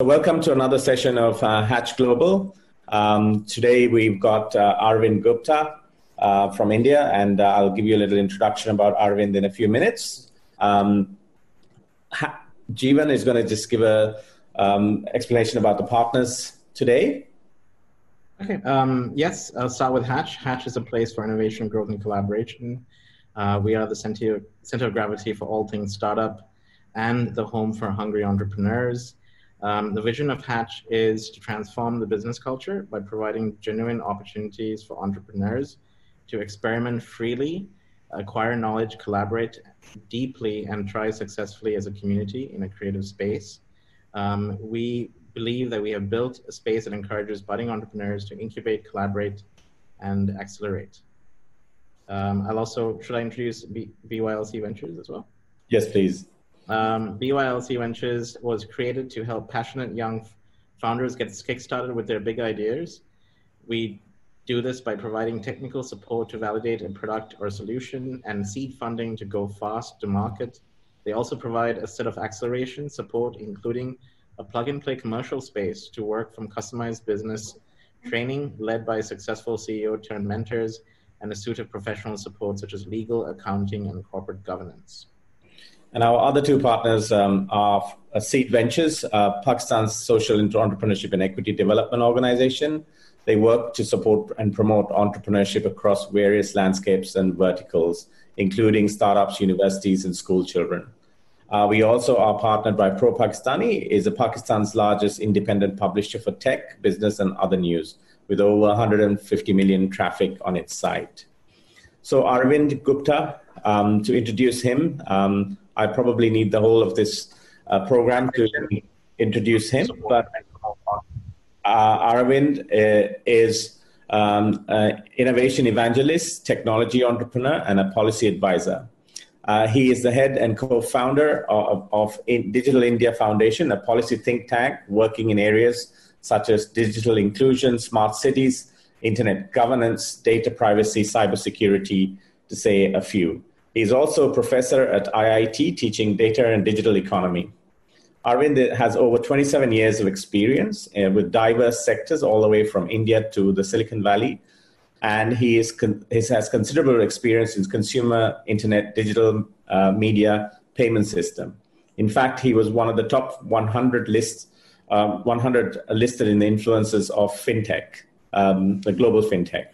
Welcome to another session of Hatch Global. Today we've got Arvind Gupta from India, and I'll give you a little introduction about Arvind in a few minutes. Jeevan is going to just give an explanation about the partners today. Okay, yes, I'll start with Hatch. Hatch is a place for innovation, growth, and collaboration. We are the center of gravity for all things startup and the home for hungry entrepreneurs. The vision of Hatch is to transform the business culture by providing genuine opportunities for entrepreneurs to experiment freely, acquire knowledge, collaborate deeply, and try successfully as a community in a creative space. We believe that we have built a space that encourages budding entrepreneurs to incubate, collaborate, and accelerate. Should I introduce BYLC Ventures as well? Yes, please. BYLC Ventures was created to help passionate young founders get kickstarted with their big ideas. We do this by providing technical support to validate a product or solution and seed funding to go fast to market. They also provide a set of acceleration support, including a plug-and-play commercial space to work from customized business training led by successful CEO turned mentors and a suite of professional support such as legal, accounting, and corporate governance. And our other two partners are Seed Ventures, Pakistan's social entrepreneurship and equity development organization. They work to support and promote entrepreneurship across various landscapes and verticals, including startups, universities, and school children. We also are partnered by Pro Pakistani, is Pakistan's largest independent publisher for tech, business, and other news, with over 150 million traffic on its site. So Arvind Gupta, to introduce him, I probably need the whole of this program to introduce him, but Arvind is innovation evangelist, technology entrepreneur, and a policy advisor. He is the head and co-founder of Digital India Foundation, a policy think tank working in areas such as digital inclusion, smart cities, internet governance, data privacy, cybersecurity, to say a few. He's also a professor at IIT teaching data and digital economy. Arvind has over 27 years of experience with diverse sectors all the way from India to the Silicon Valley. And he has considerable experience in consumer, internet, digital media, payment system. In fact, he was one of the top 100 listed in the influences of fintech, the global fintech.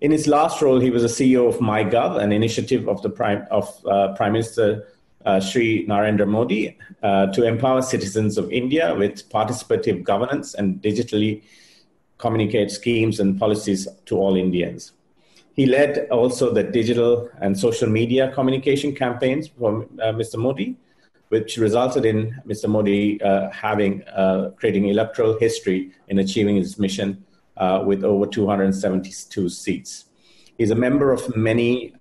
In his last role, he was a CEO of MyGov, an initiative of the Prime Minister Sri Narendra Modi to empower citizens of India with participative governance and digitally communicate schemes and policies to all Indians. He led also the digital and social media communication campaigns for Mr. Modi, which resulted in Mr. Modi creating electoral history in achieving his mission with over 272 seats. He's a member of many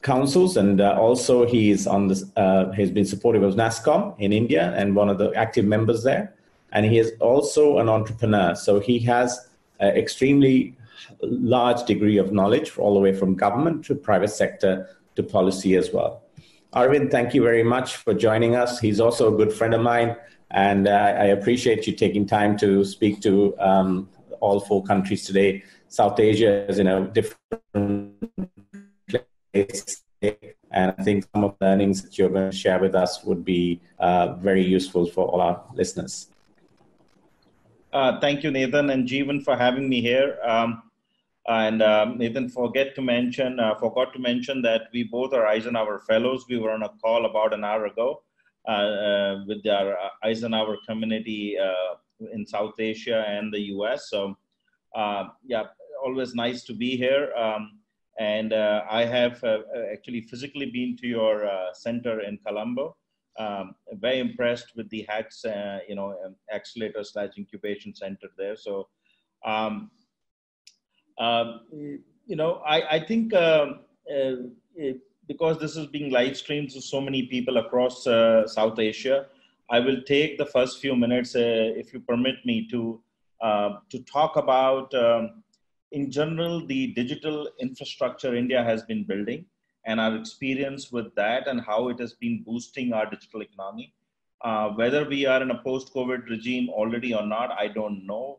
councils, and also he is he's been supportive of NASCOM in India and one of the active members there. And he is also an entrepreneur. So he has an extremely large degree of knowledge all the way from government to private sector to policy as well. Arvind, thank you very much for joining us. He's also a good friend of mine. And I appreciate you taking time to speak to all four countries today. South Asia is in a different place. And I think some of the learnings that you're going to share with us would be very useful for all our listeners. Thank you, Nathan and Jeevan, for having me here. Nathan forgot to mention that we both are Eisenhower Fellows. We were on a call about an hour ago with our Eisenhower community in South Asia and the US. So yeah, always nice to be here. I have actually physically been to your center in Colombo. Very impressed with the HACS, accelerator/incubation center there. So, I think because this is being live streamed to so many people across South Asia, I will take the first few minutes, if you permit me, to talk about, in general, the digital infrastructure India has been building and our experience with that and how it has been boosting our digital economy. Whether we are in a post-COVID regime already or not, I don't know,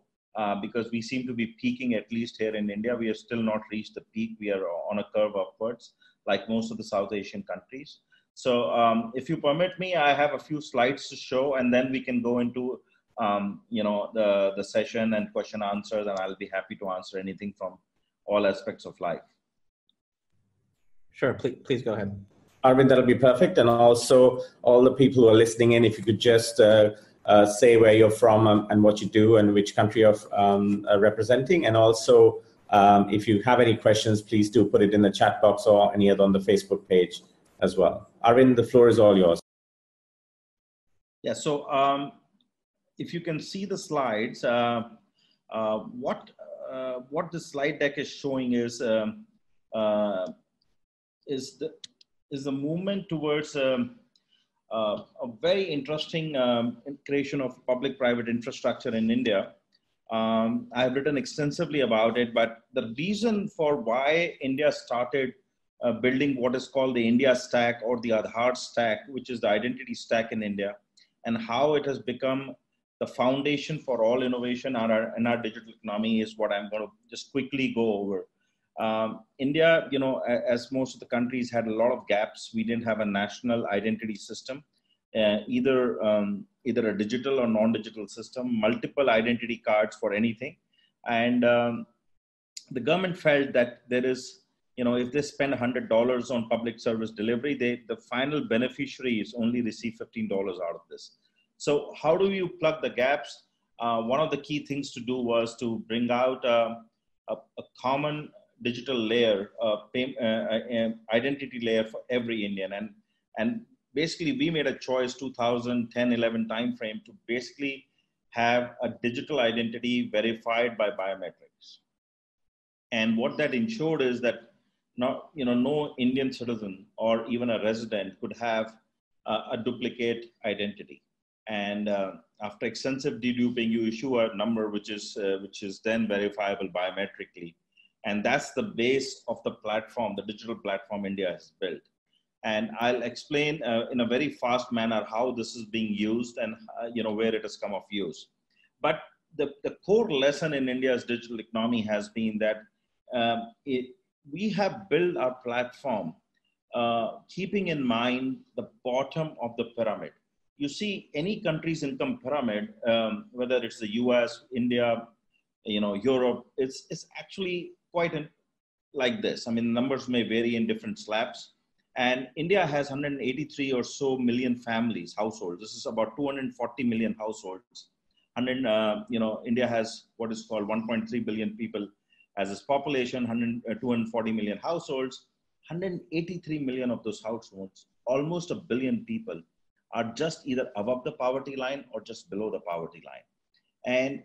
because we seem to be peaking, at least here in India. We have still not reached the peak. We are on a curve upwards, like most of the South Asian countries. So if you permit me, I have a few slides to show, and then we can go into the session and question answers, and I'll be happy to answer anything from all aspects of life. Sure, please go ahead. Arvind, that'll be perfect. And also all the people who are listening in, if you could just say where you're from and what you do and which country you're representing. And also if you have any questions, please do put it in the chat box or any other on the Facebook page as well. Arvind, the floor is all yours. Yeah, so if you can see the slides, what the slide deck is showing is the movement towards a very interesting creation of public-private infrastructure in India. I've written extensively about it, but the reason for why India started building what is called the India stack or the Aadhaar stack, which is the identity stack in India, and how it has become the foundation for all innovation in our digital economy is what I'm going to just quickly go over. India, as most of the countries, had a lot of gaps. We didn't have a national identity system, either a digital or non-digital system, multiple identity cards for anything. And the government felt that there is, if they spend $100 on public service delivery, the final beneficiary is only receive $15 out of this. So how do you plug the gaps? One of the key things to do was to bring out a common digital layer, identity layer for every Indian. And basically we made a choice 2010-11 timeframe to basically have a digital identity verified by biometrics. And what that ensured is that no Indian citizen or even a resident could have a duplicate identity. And after extensive deduping, you issue a number which is then verifiable biometrically. And that's the base of the platform, the digital platform India has built. And I'll explain in a very fast manner how this is being used and where it has come of use. But the core lesson in India's digital economy has been that we have built our platform keeping in mind the bottom of the pyramid. You see any country's income pyramid, whether it's the US, India, Europe, it's actually quite like this. I mean, numbers may vary in different slabs. And India has 183 or so million families, households. This is about 240 million households. And India has what is called 1.3 billion people as its population, 240 million households. 183 million of those households, almost a billion people, are just either above the poverty line or just below the poverty line. And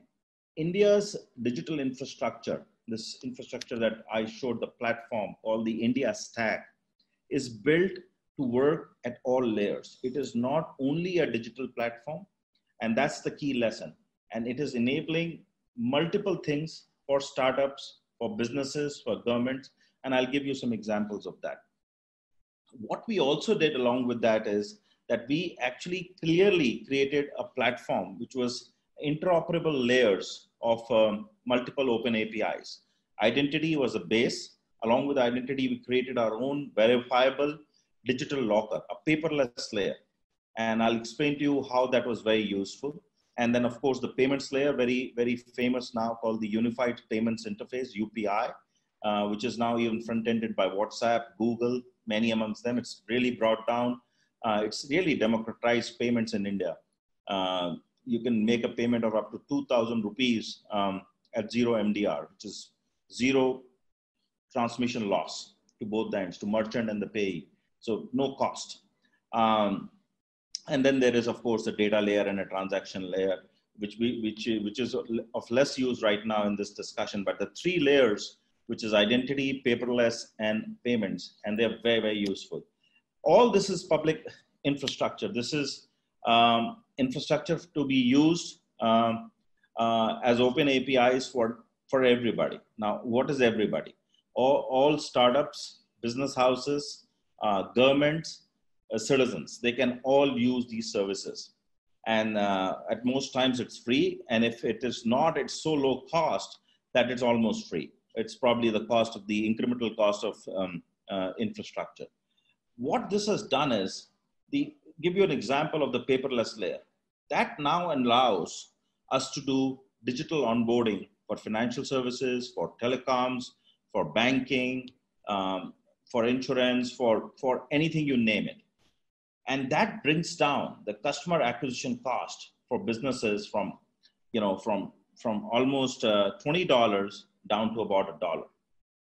India's digital infrastructure, this infrastructure that I showed, the platform called the India Stack, is built to work at all layers. It is not only a digital platform, and that's the key lesson. And it is enabling multiple things for startups, for businesses, for governments, and I'll give you some examples of that. What we also did along with that is that we actually clearly created a platform which was interoperable layers of multiple open APIs. Identity was a base. Along with identity, we created our own verifiable digital locker, a paperless layer. And I'll explain to you how that was very useful. And then of course, the payments layer, very, very famous now, called the Unified Payments Interface, UPI, which is now even front-ended by WhatsApp, Google, many amongst them. It's really brought down. It's really democratized payments in India. You can make a payment of up to 2,000 rupees at zero MDR, which is zero transmission loss to both ends, to merchant and the payee. So no cost. And then there is, of course, the data layer and a transaction layer, which is of less use right now in this discussion. But the three layers, which is identity, paperless, and payments, and they're very, very useful. All this is public infrastructure. This is infrastructure to be used as open APIs for everybody. Now, what is everybody? All startups, business houses, governments, citizens, they can all use these services. And at most times it's free. And if it is not, it's so low cost that it's almost free. It's probably the cost of the incremental cost of infrastructure. What this has done is, give you an example of the paperless layer. That now allows us to do digital onboarding for financial services, for telecoms, for banking, for insurance, for anything you name it. And that brings down the customer acquisition cost for businesses from, from almost $20 down to about $1.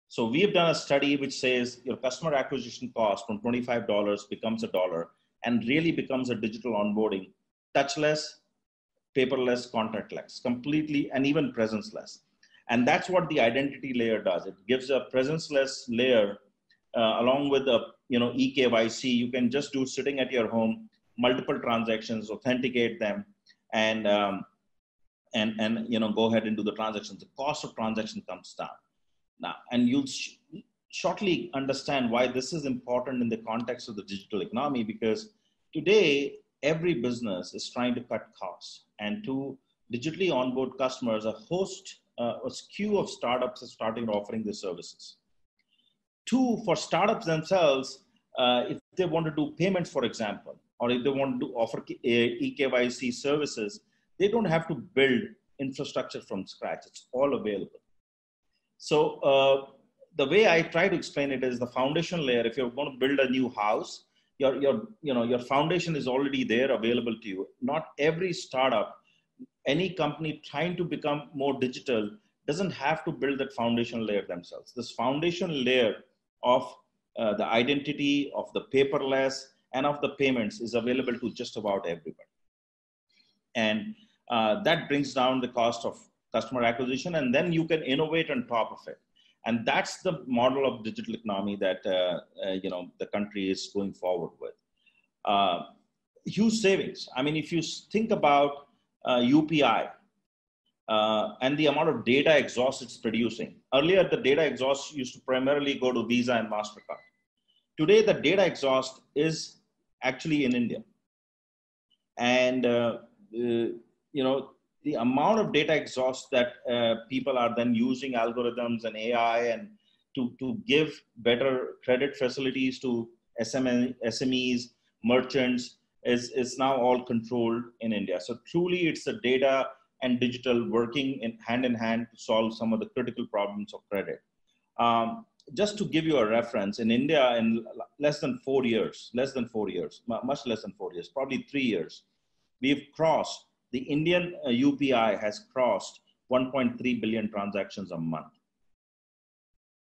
So we have done a study which says your customer acquisition cost from $25 becomes $1 and really becomes a digital onboarding, touchless, paperless, contactless, completely, and even presenceless. And that's what the identity layer does. It gives a presenceless layer along with a EKYC. You can just do sitting at your home, multiple transactions, authenticate them, and go ahead and do the transactions. The cost of transaction comes down. Now, and you'll shortly understand why this is important in the context of the digital economy, because today every business is trying to cut costs, and to digitally onboard customers, a skew of startups is starting offering the services. Two, for startups themselves, if they want to do payments, for example, or if they want to offer EKYC services, they don't have to build infrastructure from scratch. It's all available. So the way I try to explain it is the foundation layer. If you're going to build a new house, your foundation is already there available to you. Not every startup, any company trying to become more digital doesn't have to build that foundation layer themselves. This foundation layer of the identity, of the paperless, and of the payments is available to just about everybody. And that brings down the cost of customer acquisition, and then you can innovate on top of it. And that's the model of digital economy that the country is going forward with. Huge savings. I mean, if you think about UPI and the amount of data exhaust it's producing. Earlier, the data exhaust used to primarily go to Visa and MasterCard. Today, the data exhaust is actually in India. And, the amount of data exhaust that people are then using algorithms and AI and to give better credit facilities to SMEs, merchants, is now all controlled in India. So truly it's the data and digital working in hand to solve some of the critical problems of credit. Just to give you a reference, in India in much less than 4 years, probably 3 years, we've crossed, the Indian UPI has crossed 1.3 billion transactions a month.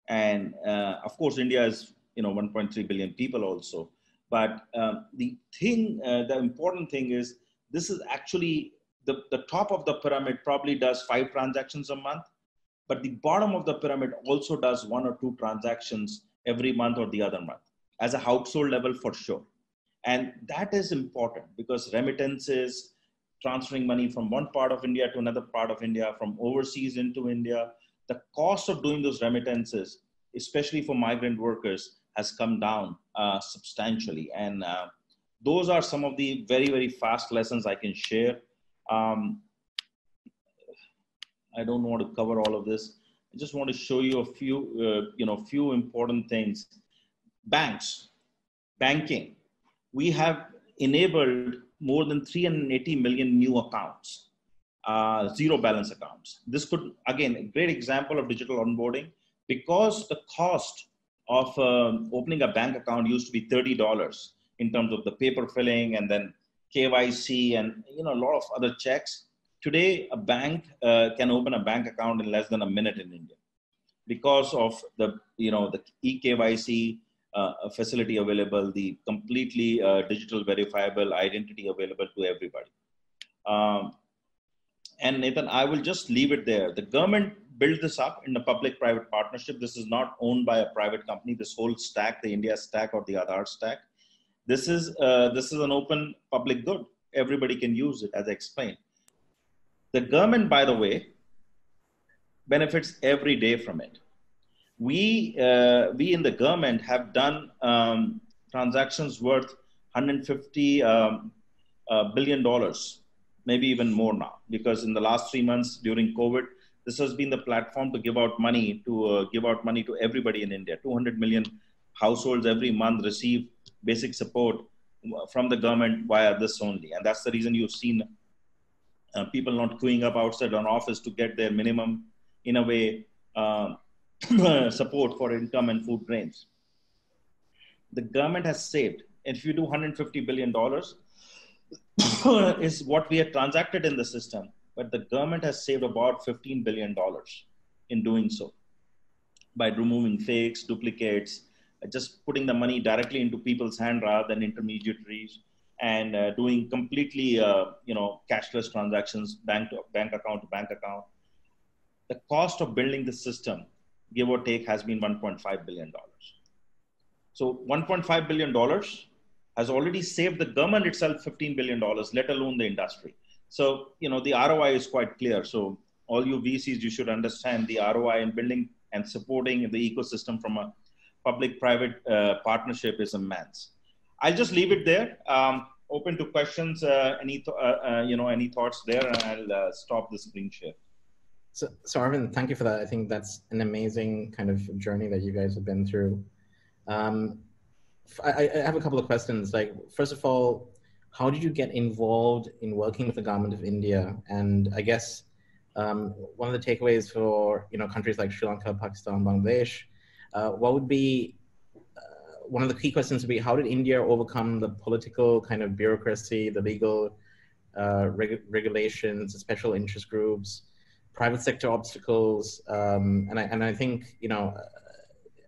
And of course, India is 1.3 billion people also. But the important thing is, this is actually the top of the pyramid probably does 5 transactions a month, but the bottom of the pyramid also does 1 or 2 transactions every month or the other month as a household level for sure. And that is important because remittances, transferring money from one part of India to another part of India, from overseas into India, the cost of doing those remittances, especially for migrant workers, has come down substantially. And those are some of the very, very fast lessons I can share. I don't want to cover all of this. I just want to show you a few, few important things. Banks, banking. We have enabled more than 380 million new accounts, zero balance accounts. This could, again, a great example of digital onboarding because the cost of opening a bank account used to be $30 in terms of the paper filling and then KYC and a lot of other checks. Today, a bank can open a bank account in less than a minute in India because of the the EKYC facility available, the completely digital verifiable identity available to everybody. And Nathan, I will just leave it there. The government built this up in a public-private partnership. This is not owned by a private company. This whole stack, the India stack or the Aadhaar stack, this is an open public good. Everybody can use it, as I explained. The government, by the way, benefits every day from it. We in the government have done transactions worth $150 billion maybe even more now, because in the last 3 months during COVID, this has been the platform to give out money to everybody in India. 200 million households every month receive basic support from the government via this only. And that's the reason you've seen people not queuing up outside an office to get their minimum, in a way, support for income and food grains. The government has saved, and if you do $150 billion is what we have transacted in the system, but the government has saved about $15 billion in doing so by removing fakes, duplicates, just putting the money directly into people's hand rather than intermediaries, and doing completely cashless transactions, bank account to bank account. The cost of building the system, give or take, has been $1.5 billion. So $1.5 billion has already saved the government itself $15 billion, let alone the industry. So, the ROI is quite clear. So all you VCs, you should understand the ROI in building and supporting the ecosystem from a public-private partnership is immense. I'll just leave it there. Open to questions, any thoughts there, and I'll stop the screen share. So Arvind, thank you for that. I think that's an amazing kind of journey that you guys have been through. I have a couple of questions. Like, first of all, how did you get involved in working with the government of India? And I guess one of the takeaways for countries like Sri Lanka, Pakistan, Bangladesh, what would be one of the key questions would be, how did India overcome the political kind of bureaucracy, the legal regulations, the special interest groups, private sector obstacles, and I think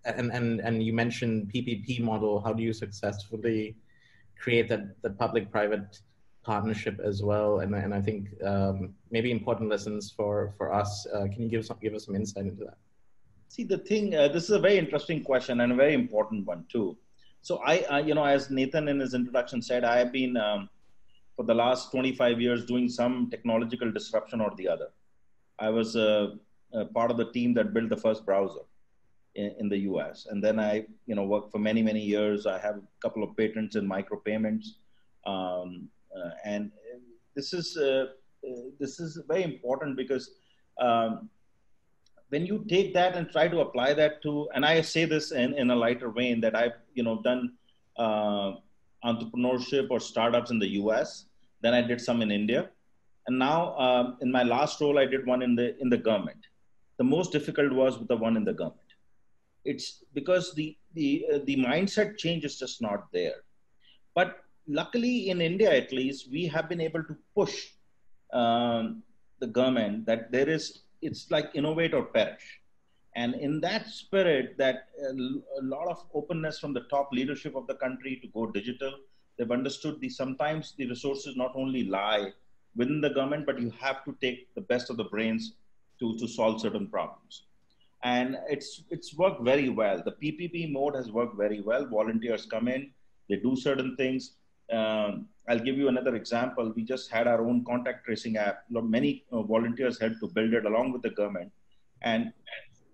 and you mentioned PPP model. How do you successfully create the public-private partnership as well? And I think maybe important lessons for us. Can you give us some insight into that? See, the thing, this is a very interesting question and a very important one too. So I as Nathan in his introduction said, I have been for the last 25 years doing some technological disruption or the other. I was a part of the team that built the first browser in the US. And then I worked for many, many years. I have a couple of patents in micropayments. And this is very important because when you take that and try to apply that to, and I say this in a lighter vein, that I've done entrepreneurship or startups in the US, then I did some in India. And now in my last role, I did one in the government. The most difficult was the one in the government. It's because the mindset change is just not there. But luckily in India, at least, we have been able to push the government that there is, it's like innovate or perish. And in that spirit, that a lot of openness from the top leadership of the country to go digital, they've understood sometimes the resources not only lie within the government, but you have to take the best of the brains to solve certain problems. And it's worked very well. The PPP mode has worked very well. Volunteers come in, they do certain things. I'll give you another example. We just had our own contact tracing app. Many volunteers helped to build it along with the government. And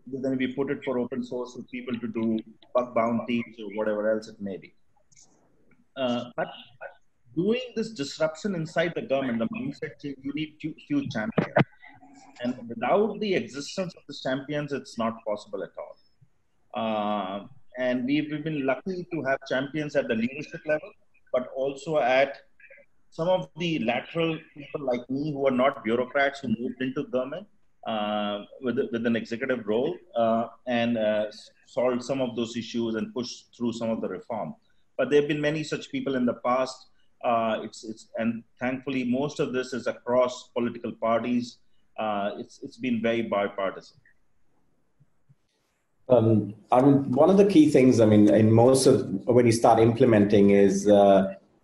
then we put it for open source for people to do bug bounties or whatever else it may be. But doing this disruption inside the government, the mindset change, you need huge champions. And without the existence of the champions, it's not possible at all. And we've been lucky to have champions at the leadership level, but also at some of the lateral people like me who are not bureaucrats, who moved into government with an executive role and solved some of those issues and pushed through some of the reform. But there have been many such people in the past. And thankfully, most of this is across political parties. It's been very bipartisan. One of the key things, in most of when you start implementing is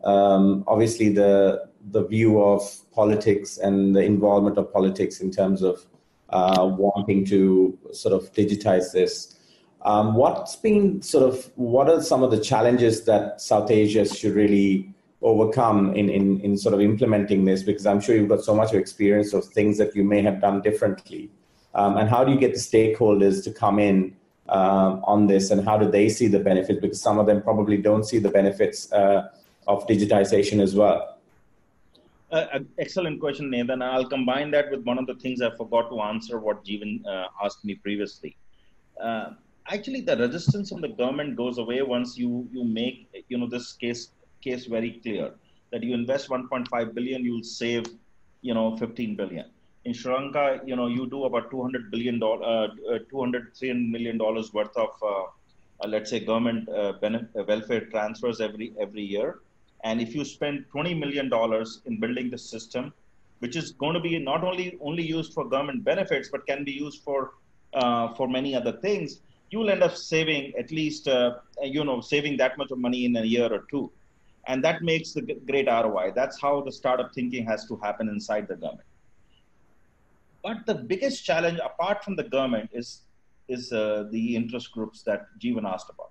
obviously the view of politics and the involvement of politics in terms of wanting to sort of digitize this. What are some of the challenges that South Asia should really overcome in sort of implementing this, because I'm sure you've got so much experience of things that you may have done differently. And how do you get the stakeholders to come in on this, and how do they see the benefit? Because some of them probably don't see the benefits of digitization as well. an excellent question, Nathan. I'll combine that with one of the things I forgot to answer what Jeevan asked me previously. Actually, the resistance from the government goes away once you make this case very clear, that you invest 1.5 billion, you'll save 15 billion. In Sri Lanka, you do about $200–300 million worth of let's say government welfare transfers every year, and if you spend $20 million in building the system, which is going to be not only used for government benefits but can be used for many other things, you will end up saving at least saving that much of money in a year or two, and that makes the great ROI. That's how the startup thinking has to happen inside the government. But the biggest challenge, apart from the government, is the interest groups that Jeevan asked about.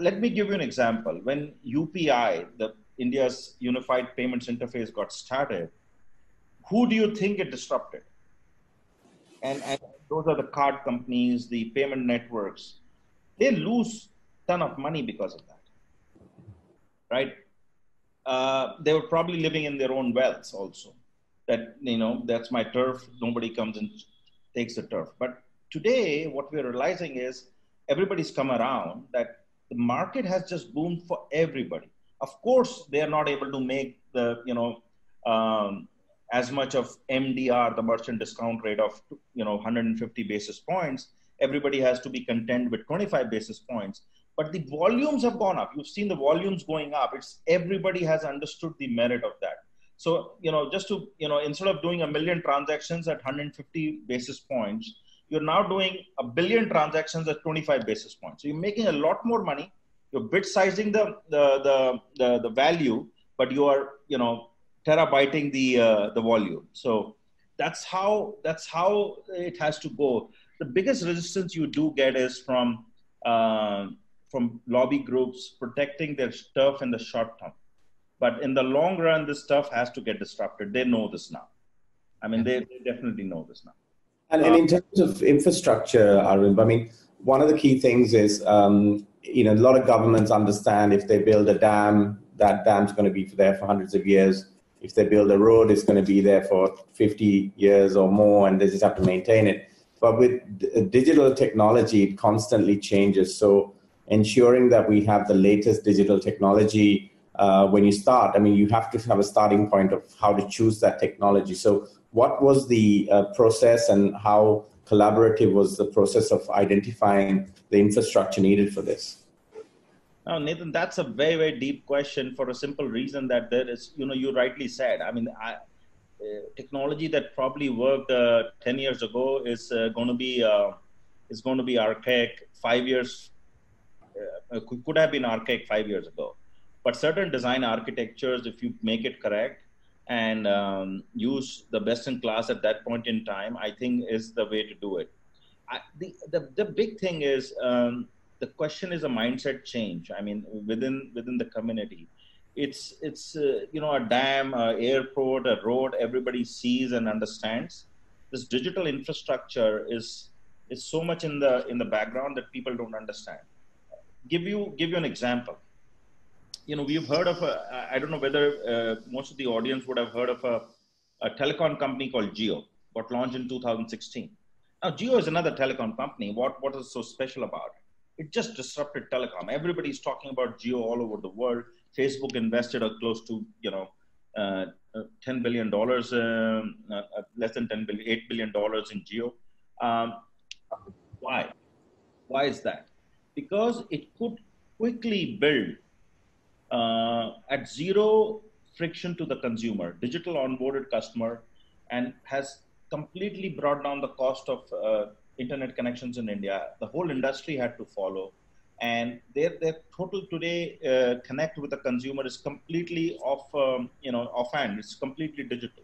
Let me give you an example. When UPI, the India's Unified Payments Interface, got started, who do you think it disrupted? And those are the card companies, the payment networks. They lose a ton of money because of that, right? They were probably living in their own wealth also. That, that's my turf, nobody comes and takes the turf. But today, what we're realizing is everybody's come around that the market has just boomed for everybody. Of course, they are not able to make the, as much of MDR, the merchant discount rate of, 150 basis points. Everybody has to be content with 25 basis points. But the volumes have gone up. You've seen the volumes going up. It's everybody has understood the merit of that. So, just to, instead of doing 1 million transactions at 150 basis points, you're now doing 1 billion transactions at 25 basis points. So you're making a lot more money. You're bit sizing the value, but you are terabyting the volume. So that's how it has to go. The biggest resistance you do get is from lobby groups protecting their turf in the short term, but in the long run, this stuff has to get disrupted. They know this now. I mean, they definitely know this now. And in terms of infrastructure, Arvind, I mean, one of the key things is, a lot of governments understand if they build a dam, that dam's going to be there for hundreds of years. If they build a road, it's going to be there for 50 years or more, and they just have to maintain it. But with digital technology, it constantly changes. So ensuring that we have the latest digital technology when you start, I mean, you have to have a starting point of how to choose that technology. So what was the process, and how collaborative was the process of identifying the infrastructure needed for this? Now, Nathan, that's a very, very deep question for a simple reason that there is, you rightly said, I mean, technology that probably worked 10 years ago is going to be archaic 5 years, could have been archaic 5 years ago. But certain design architectures, if you make it correct, and use the best in class at that point in time, I think is the way to do it. The big thing is, the question is a mindset change. I mean, within the community, it's a dam, an airport, a road, everybody sees and understands. This digital infrastructure is so much in the background that people don't understand. Give you an example. We've heard of I don't know whether most of the audience would have heard of a telecom company called Jio, got launched in 2016. Now, Jio is another telecom company. What is so special about it? It just disrupted telecom. Everybody's talking about Jio all over the world. Facebook invested close to, $10 billion, less than $10 billion, $8 billion in Jio. Why? Why is that? Because it could quickly build at zero friction to the consumer, digital onboarded customer, and has completely brought down the cost of internet connections in India. The whole industry had to follow, and their total today connect with the consumer is completely offhand. It's completely digital,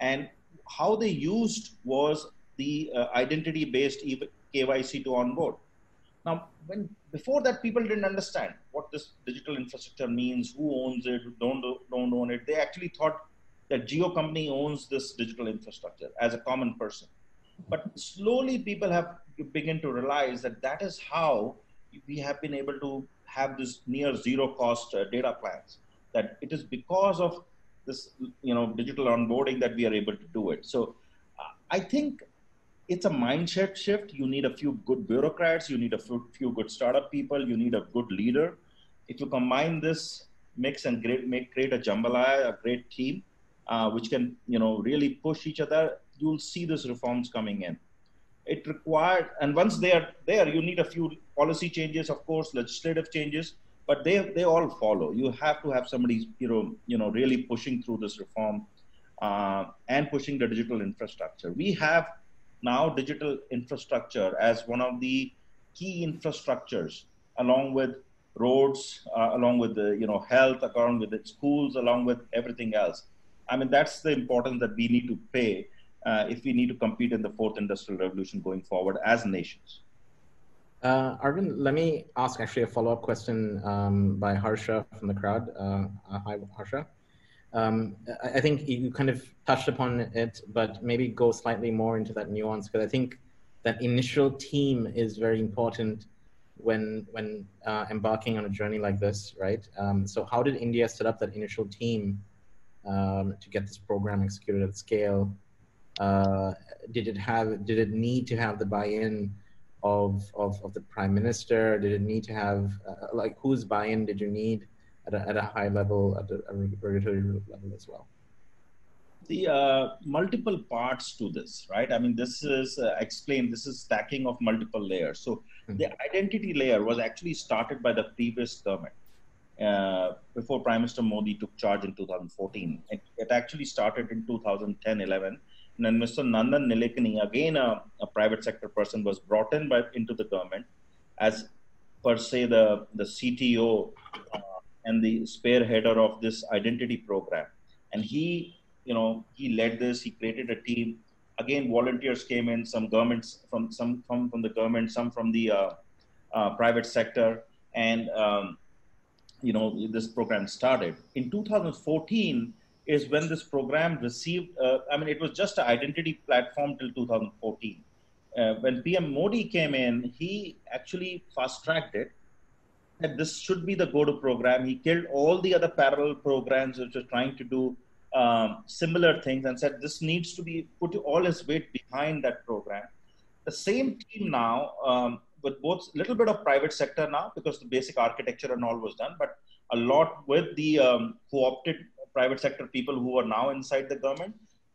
and how they used was the identity-based KYC to onboard. Now, before that, people didn't understand what this digital infrastructure means, who owns it, who don't own it. They actually thought that Jio company owns this digital infrastructure as a common person. But slowly, people have begun to realize that that is how we have been able to have this near zero cost data plans. That it is because of this, you know, digital onboarding that we are able to do it. So I think it's a mindset shift. You need a few good bureaucrats. You need a few good startup people. You need a good leader. If you combine this mix and create a jambalaya, a great team, which can, you know, really push each other, you'll see these reforms coming in. It required, and once they are there, you need a few policy changes, of course, legislative changes, but they all follow. You have to have somebody, you know, really pushing through this reform and pushing the digital infrastructure. We have now digital infrastructure as one of the key infrastructures, along with roads, along with the, you know, health, along with the schools, along with everything else. I mean, that's the importance that we need to pay if we need to compete in the fourth industrial revolution going forward as nations. Arvind, let me ask actually a follow-up question by Harsha from the crowd. Hi, Harsha. I think you kind of touched upon it, but maybe go slightly more into that nuance, because I think that initial team is very important when embarking on a journey like this, right? So how did India set up that initial team to get this program executed at scale? Did it need to have the buy-in of the Prime Minister? Did it need to have, like, whose buy-in did you need at a high level, at a regulatory level as well? The multiple parts to this, right? I mean, this is, explained, this is stacking of multiple layers. So the identity layer was actually started by the previous government before Prime Minister Modi took charge in 2014. It actually started in 2010-11. And then Mr. Nandan Nilekani, again a private sector person, was brought in into the government as per se the CTO and the spearheader of this identity program. And he, you know, he led this, he created a team. Again, volunteers came in, some governments from the government, some from the private sector, and you know, this program started. In 2014, is when this program received, I mean, it was just an identity platform till 2014. When PM Modi came in, he actually fast-tracked it, that this should be the go-to program. He killed all the other parallel programs which were trying to do similar things, and said this needs to be put all his weight behind that program. The same team now, with both a little bit of private sector now, because the basic architecture and all was done, but a lot with the co-opted private sector people who are now inside the government,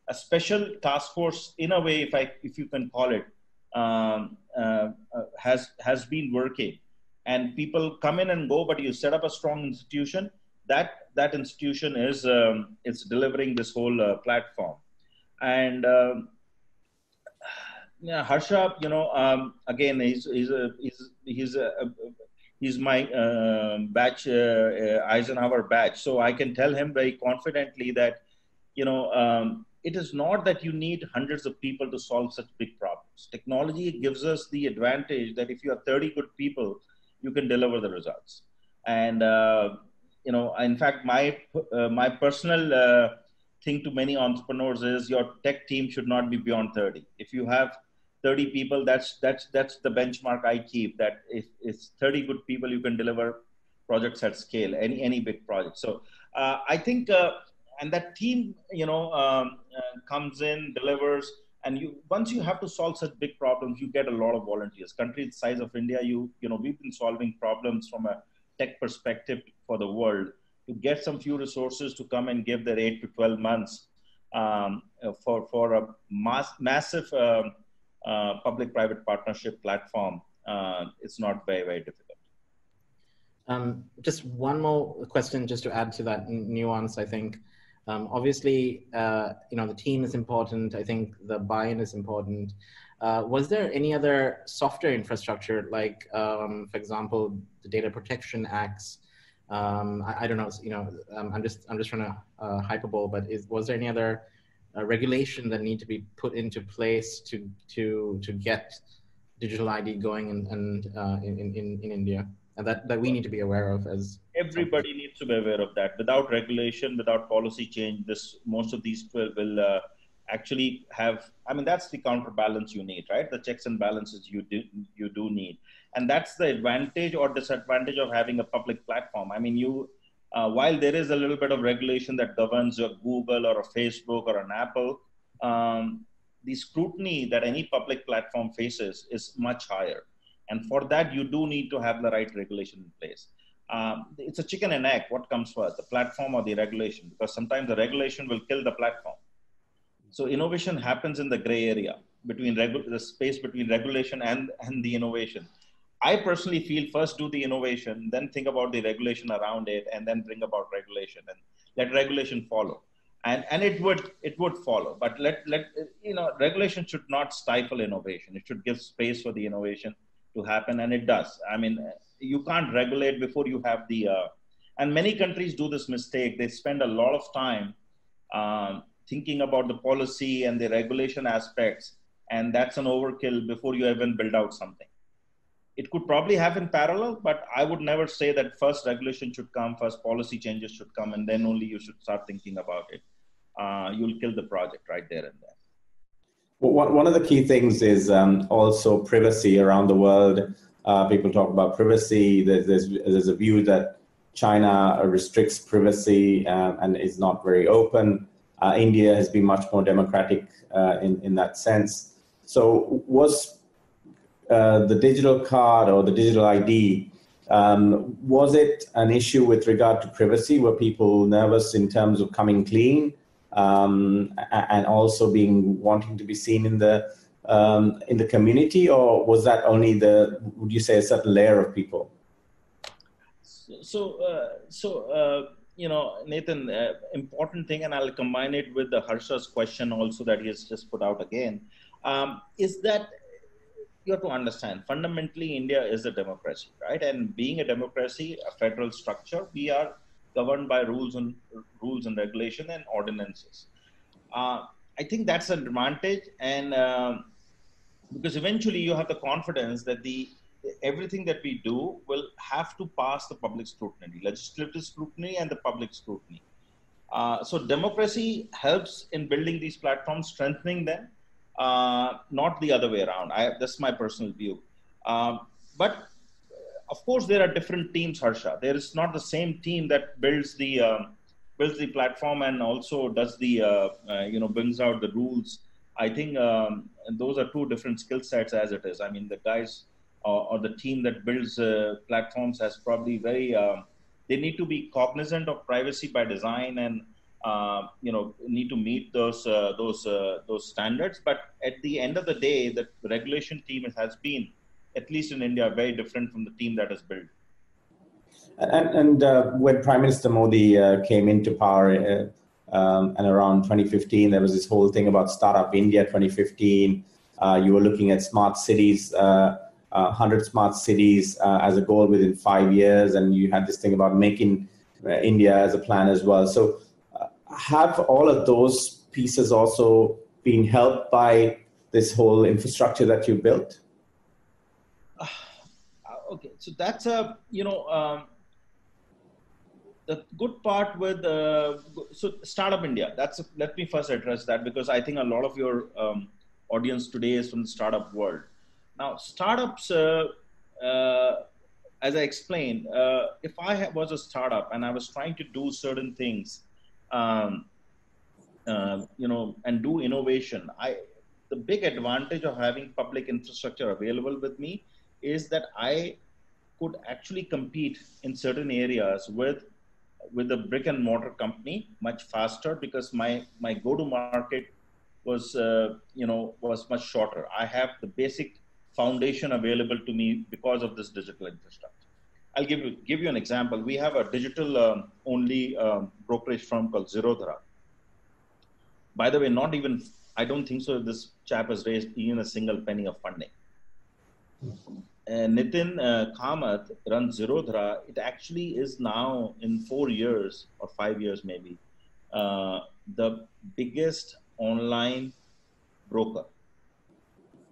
a special task force, in a way, if you can call it, has been working. And people come in and go, but you set up a strong institution. That institution is it's delivering this whole platform. And yeah, Harsha, you know, again, he's my batch, Eisenhower batch. So I can tell him very confidently that, you know, it is not that you need hundreds of people to solve such big problems. Technology gives us the advantage that if you have 30 good people, you can deliver the results. And, you know, in fact, my personal thing to many entrepreneurs is your tech team should not be beyond 30. If you have 30 people, that's the benchmark I keep, that if it's 30 good people, you can deliver projects at scale, any big project. So I think, and that team, you know, comes in, delivers, and once you have to solve such big problems, you get a lot of volunteers. Country the size of India, you know, we've been solving problems from a tech perspective for the world. To get some few resources to come and give their 8 to 12 months for a massive public-private partnership platform, it's not very, very difficult. Just one more question, just to add to that nuance, I think. Obviously, you know, the team is important. I think the buy-in is important. Was there any other software infrastructure, like, for example, the Data Protection Acts? I don't know, you know, I'm just trying to hyperbole, but was there any other regulation that need to be put into place to get digital ID going in India, and that we need to be aware of as everybody needs to be aware of that. Without regulation, without policy change, most of these will actually have. I mean, that's the counterbalance you need, right? The checks and balances you do need, and that's the advantage or disadvantage of having a public platform. I mean, you While there is a little bit of regulation that governs your Google or a Facebook or an Apple, the scrutiny that any public platform faces is much higher. And for that, you do need to have the right regulation in place. It's a chicken and egg. What comes first, the platform or the regulation? Because sometimes the regulation will kill the platform. So innovation happens in the gray area, between the space between regulation and the innovation. I personally feel first do the innovation, then think about the regulation around it, and then bring about regulation and let regulation follow. And it would follow, but regulation should not stifle innovation. It should give space for the innovation to happen, and it does. I mean, you can't regulate before you have the, and many countries do this mistake. They spend a lot of time thinking about the policy and the regulation aspects, and that's an overkill before you even build out something. It could probably happen parallel, but I would never say that first regulation should come, first policy changes should come, and then only you should start thinking about it. You'll kill the project right there and then. Well, one of the key things is also privacy around the world. People talk about privacy. There's a view that China restricts privacy and is not very open. India has been much more democratic in that sense. So the digital card or the digital ID, was it an issue with regard to privacy? Were people nervous in terms of coming clean and also wanting to be seen in the community, or was that only would you say, a certain layer of people? Nathan, important thing, and I'll combine it with the Harsha's question also that he has just put out again, is that you have to understand, fundamentally, India is a democracy, right? And being a democracy, a federal structure, we are governed by rules and regulation and ordinances. I think that's an advantage, and because eventually you have the confidence that everything that we do will have to pass the public scrutiny, legislative scrutiny and the public scrutiny. So democracy helps in building these platforms, strengthening them. Not the other way around. That's my personal view. But of course, there are different teams, Harsha. There is not the same team that builds the platform and also does the brings out the rules. I think those are two different skill sets as it is. I mean, the guys or the team that builds platforms has probably they need to be cognizant of privacy by design and. Need to meet those standards. But at the end of the day, the regulation team has been, at least in India, very different from the team that is built. And when Prime Minister Modi came into power and around 2015, there was this whole thing about Startup India 2015. You were looking at smart cities, 100 smart cities as a goal within 5 years. And you had this thing about making India as a plan as well. So have all of those pieces also been helped by this whole infrastructure that you built? Okay, so that's the good part with Startup India. Let me first address that, because I think a lot of your audience today is from the startup world. Now, startups, as I explained, if I was a startup and I was trying to do certain things, and do innovation. The big advantage of having public infrastructure available with me is that I could actually compete in certain areas with a brick and mortar company much faster, because my go to market was much shorter. I have the basic foundation available to me because of this digital infrastructure. I'll give you an example. We have a digital only brokerage firm called Zerodha. By the way, I don't think so this chap has raised even a single penny of funding. Nitin Kamath runs Zerodha. It actually is now, in 4 years or 5 years maybe, the biggest online broker.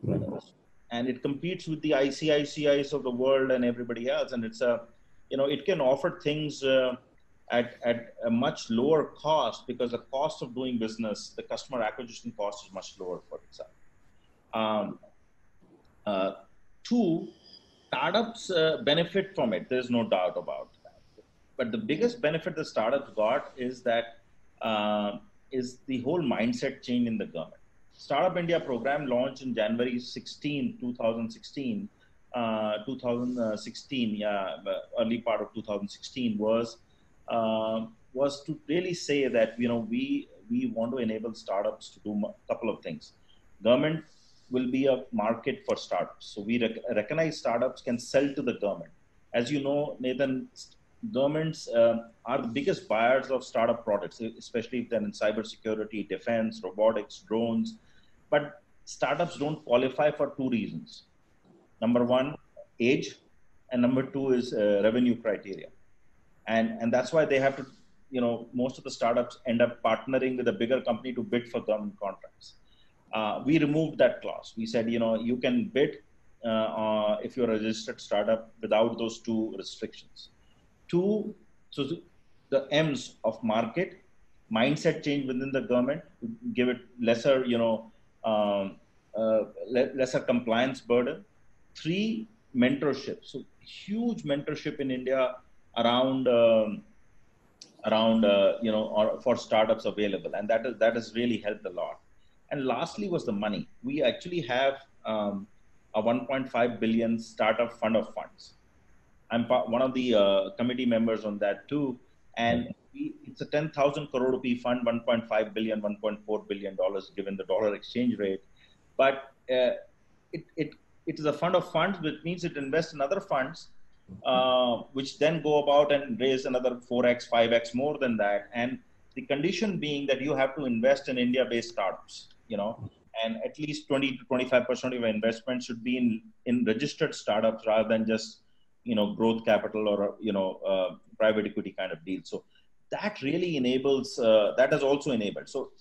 Mm-hmm. And it competes with the ICICIs of the world and everybody else. And it's it can offer things at a much lower cost, because the cost of doing business, the customer acquisition cost, is much lower for itself. Two, startups benefit from it. There's no doubt about that. But the biggest benefit the startups got is that is the whole mindset change in the government. Startup India program launched in January 16, 2016, early part of 2016 was to really say that, you know, we want to enable startups to do a couple of things. Government will be a market for startups. So we recognize startups can sell to the government. As you know, Nathan, governments are the biggest buyers of startup products, especially if they're in cybersecurity, defense, robotics, drones. But startups don't qualify for two reasons. Number one, age, and number two is revenue criteria. And that's why they have to, you know, most of the startups end up partnering with a bigger company to bid for government contracts. We removed that clause. We said, you know, you can bid if you're a registered startup without those two restrictions. Two, so the M's of market, mindset change within the government, give it lesser, you know, lesser compliance burden. Three, mentorship. So huge mentorship in India around, you know, or for startups available. And that has really helped a lot. And lastly was the money. We actually have a 1.5 billion startup fund of funds. I'm one of the committee members on that too. And it's a 10,000 crore rupee fund, 1.5 billion, $1.4 billion given the dollar exchange rate. But it is a fund of funds, which means it invests in other funds, which then go about and raise another 4x, 5x more than that. And the condition being that you have to invest in India-based startups, you know, and at least 20 to 25% of your investment should be in registered startups rather than just, you know, growth capital or, you know, private equity kind of deal. So that really enables, that has also enabled. So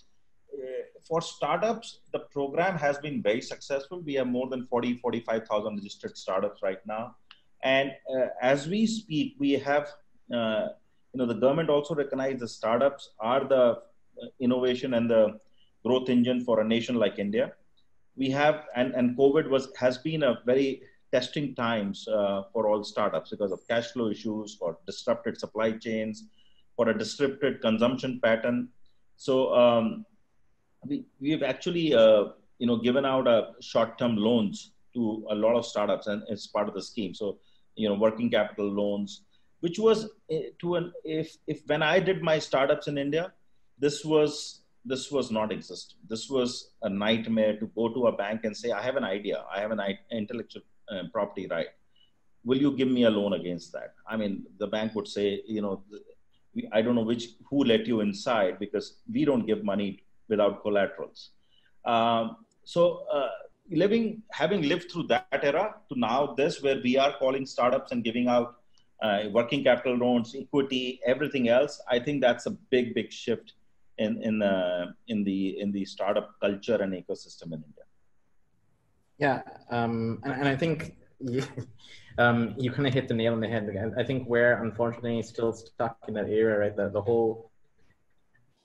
for startups, the program has been very successful. We have more than 40, 45,000 registered startups right now. And as we speak, we have, you know, the government also recognizes the startups are the innovation and the growth engine for a nation like India. We have, and COVID has been a very testing times for all startups because of cash flow issues, for disrupted supply chains, for a disrupted consumption pattern. So we've actually, you know, given out short-term loans to a lot of startups, and it's part of the scheme. So, you know, working capital loans, which was to an when I did my startups in India, this was not existent. This was a nightmare to go to a bank and say, I have an idea, I have an intellectual property right. Will you give me a loan against that? I mean, the bank would say, you know, I don't know who let you inside because we don't give money without collaterals. Having lived through that era to now this, where we are calling startups and giving out working capital loans, equity, everything else, I think that's a big, big shift in the startup culture and ecosystem in India. Yeah, and I think you kind of hit the nail on the head again. I think we're unfortunately still stuck in that area, right? The whole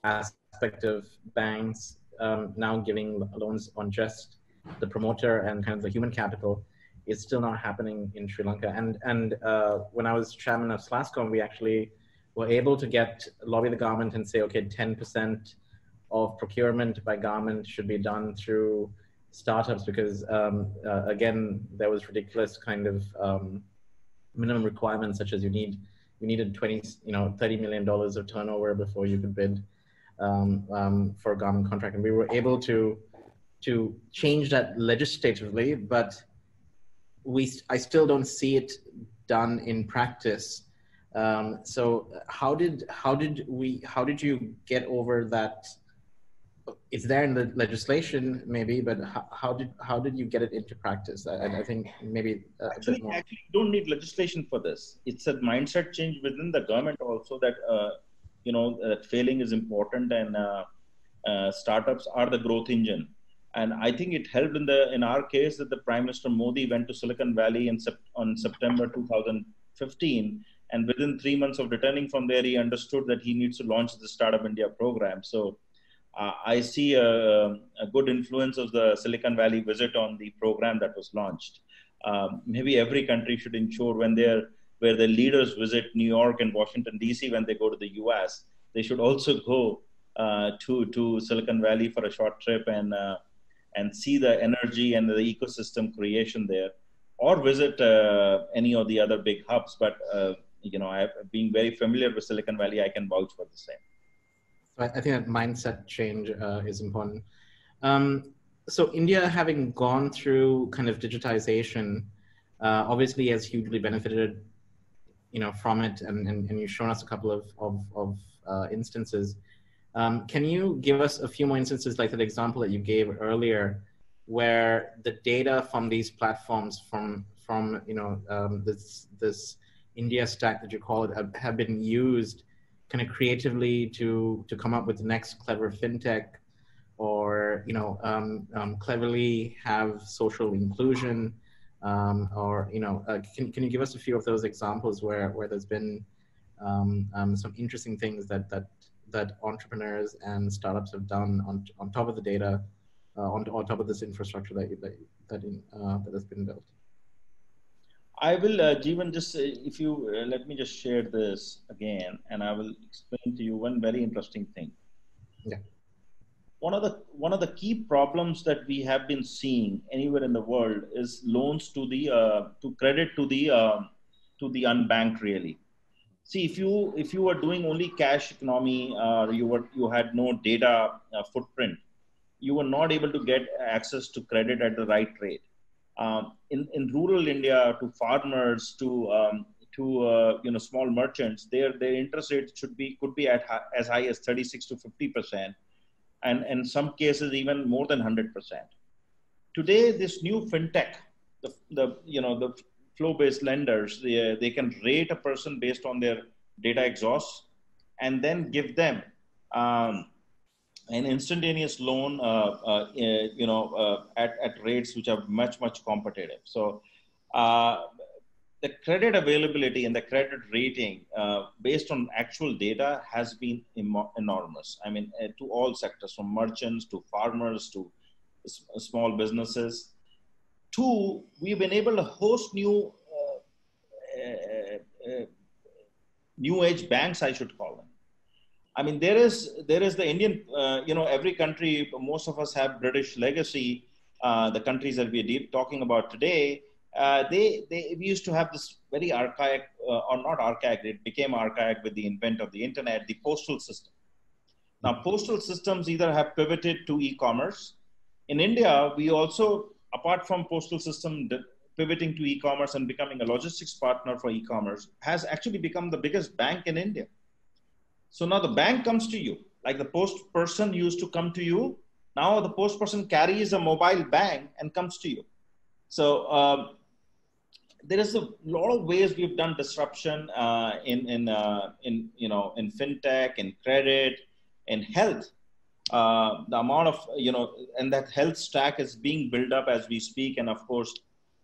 aspect of banks now giving loans on just the promoter and kind of the human capital is still not happening in Sri Lanka. And when I was chairman of NASCOM, we actually were able to lobby the government and say, okay, 10% of procurement by government should be done through startups, because again, there was ridiculous kind of minimum requirements, such as you needed 30 $30 million of turnover before you could bid for a government contract, and we were able to change that legislatively, but I still don't see it done in practice. So how did you get over that? It's there in the legislation, maybe, but how did you get it into practice? I think maybe actually you don't need legislation for this. It's a mindset change within the government also that you know, that failing is important, and startups are the growth engine. And I think it helped in our case that the Prime Minister Modi went to Silicon Valley on September 2015, and within 3 months of returning from there, he understood that he needs to launch the Startup India program. So. I see a good influence of the Silicon Valley visit on the program that was launched. Maybe every country should ensure when they're where the leaders visit New York and Washington, D.C. when they go to the U.S., they should also go to Silicon Valley for a short trip and see the energy and the ecosystem creation there, or visit any of the other big hubs. But you know, being very familiar with Silicon Valley, I can vouch for the same. I think that mindset change is important. So India, having gone through kind of digitization, obviously has hugely benefited, you know, from it, and you've shown us a couple of instances. Can you give us a few more instances like that example that you gave earlier, where the data from these platforms, from you know, this India stack that you call it, have been used kind of creatively to come up with the next clever fintech, or you know, cleverly have social inclusion, or you know, can you give us a few of those examples where there's been some interesting things that entrepreneurs and startups have done on top of the data, on top of this infrastructure that has been built? I will, Jeevan, just if you let me just share this again, and I will explain to you one very interesting thing. Yeah. One of the key problems that we have been seeing anywhere in the world is loans to credit to the unbanked, really. See, if you were doing only cash economy, you had no data footprint, you were not able to get access to credit at the right rate. In rural India, to farmers, to you know, small merchants, their interest rates could be at as high as 36% to 50%, and in some cases even more than 100%. Today, this new fintech, the flow-based lenders, they can rate a person based on their data exhaust, and then give them an instantaneous loan, you know, at rates which are much competitive. So the credit availability and the credit rating based on actual data has been enormous. I mean, to all sectors, from merchants to farmers to small businesses. Two, we've been able to host new age banks, I should call them. I mean, there is the Indian, you know, every country, most of us have British legacy. The countries that we're talking about today, we used to have this very archaic, or not archaic, it became archaic with the advent of the internet, the postal system. Now, postal systems either have pivoted to e-commerce. In India, we also, apart from postal system pivoting to e-commerce and becoming a logistics partner for e-commerce, has actually become the biggest bank in India. So now the bank comes to you, like the post person used to come to you. Now the post person carries a mobile bank and comes to you. So there is a lot of ways we've done disruption in you know, in fintech, in credit, in health. The amount of, you know, and that health stack is being built up as we speak. And of course,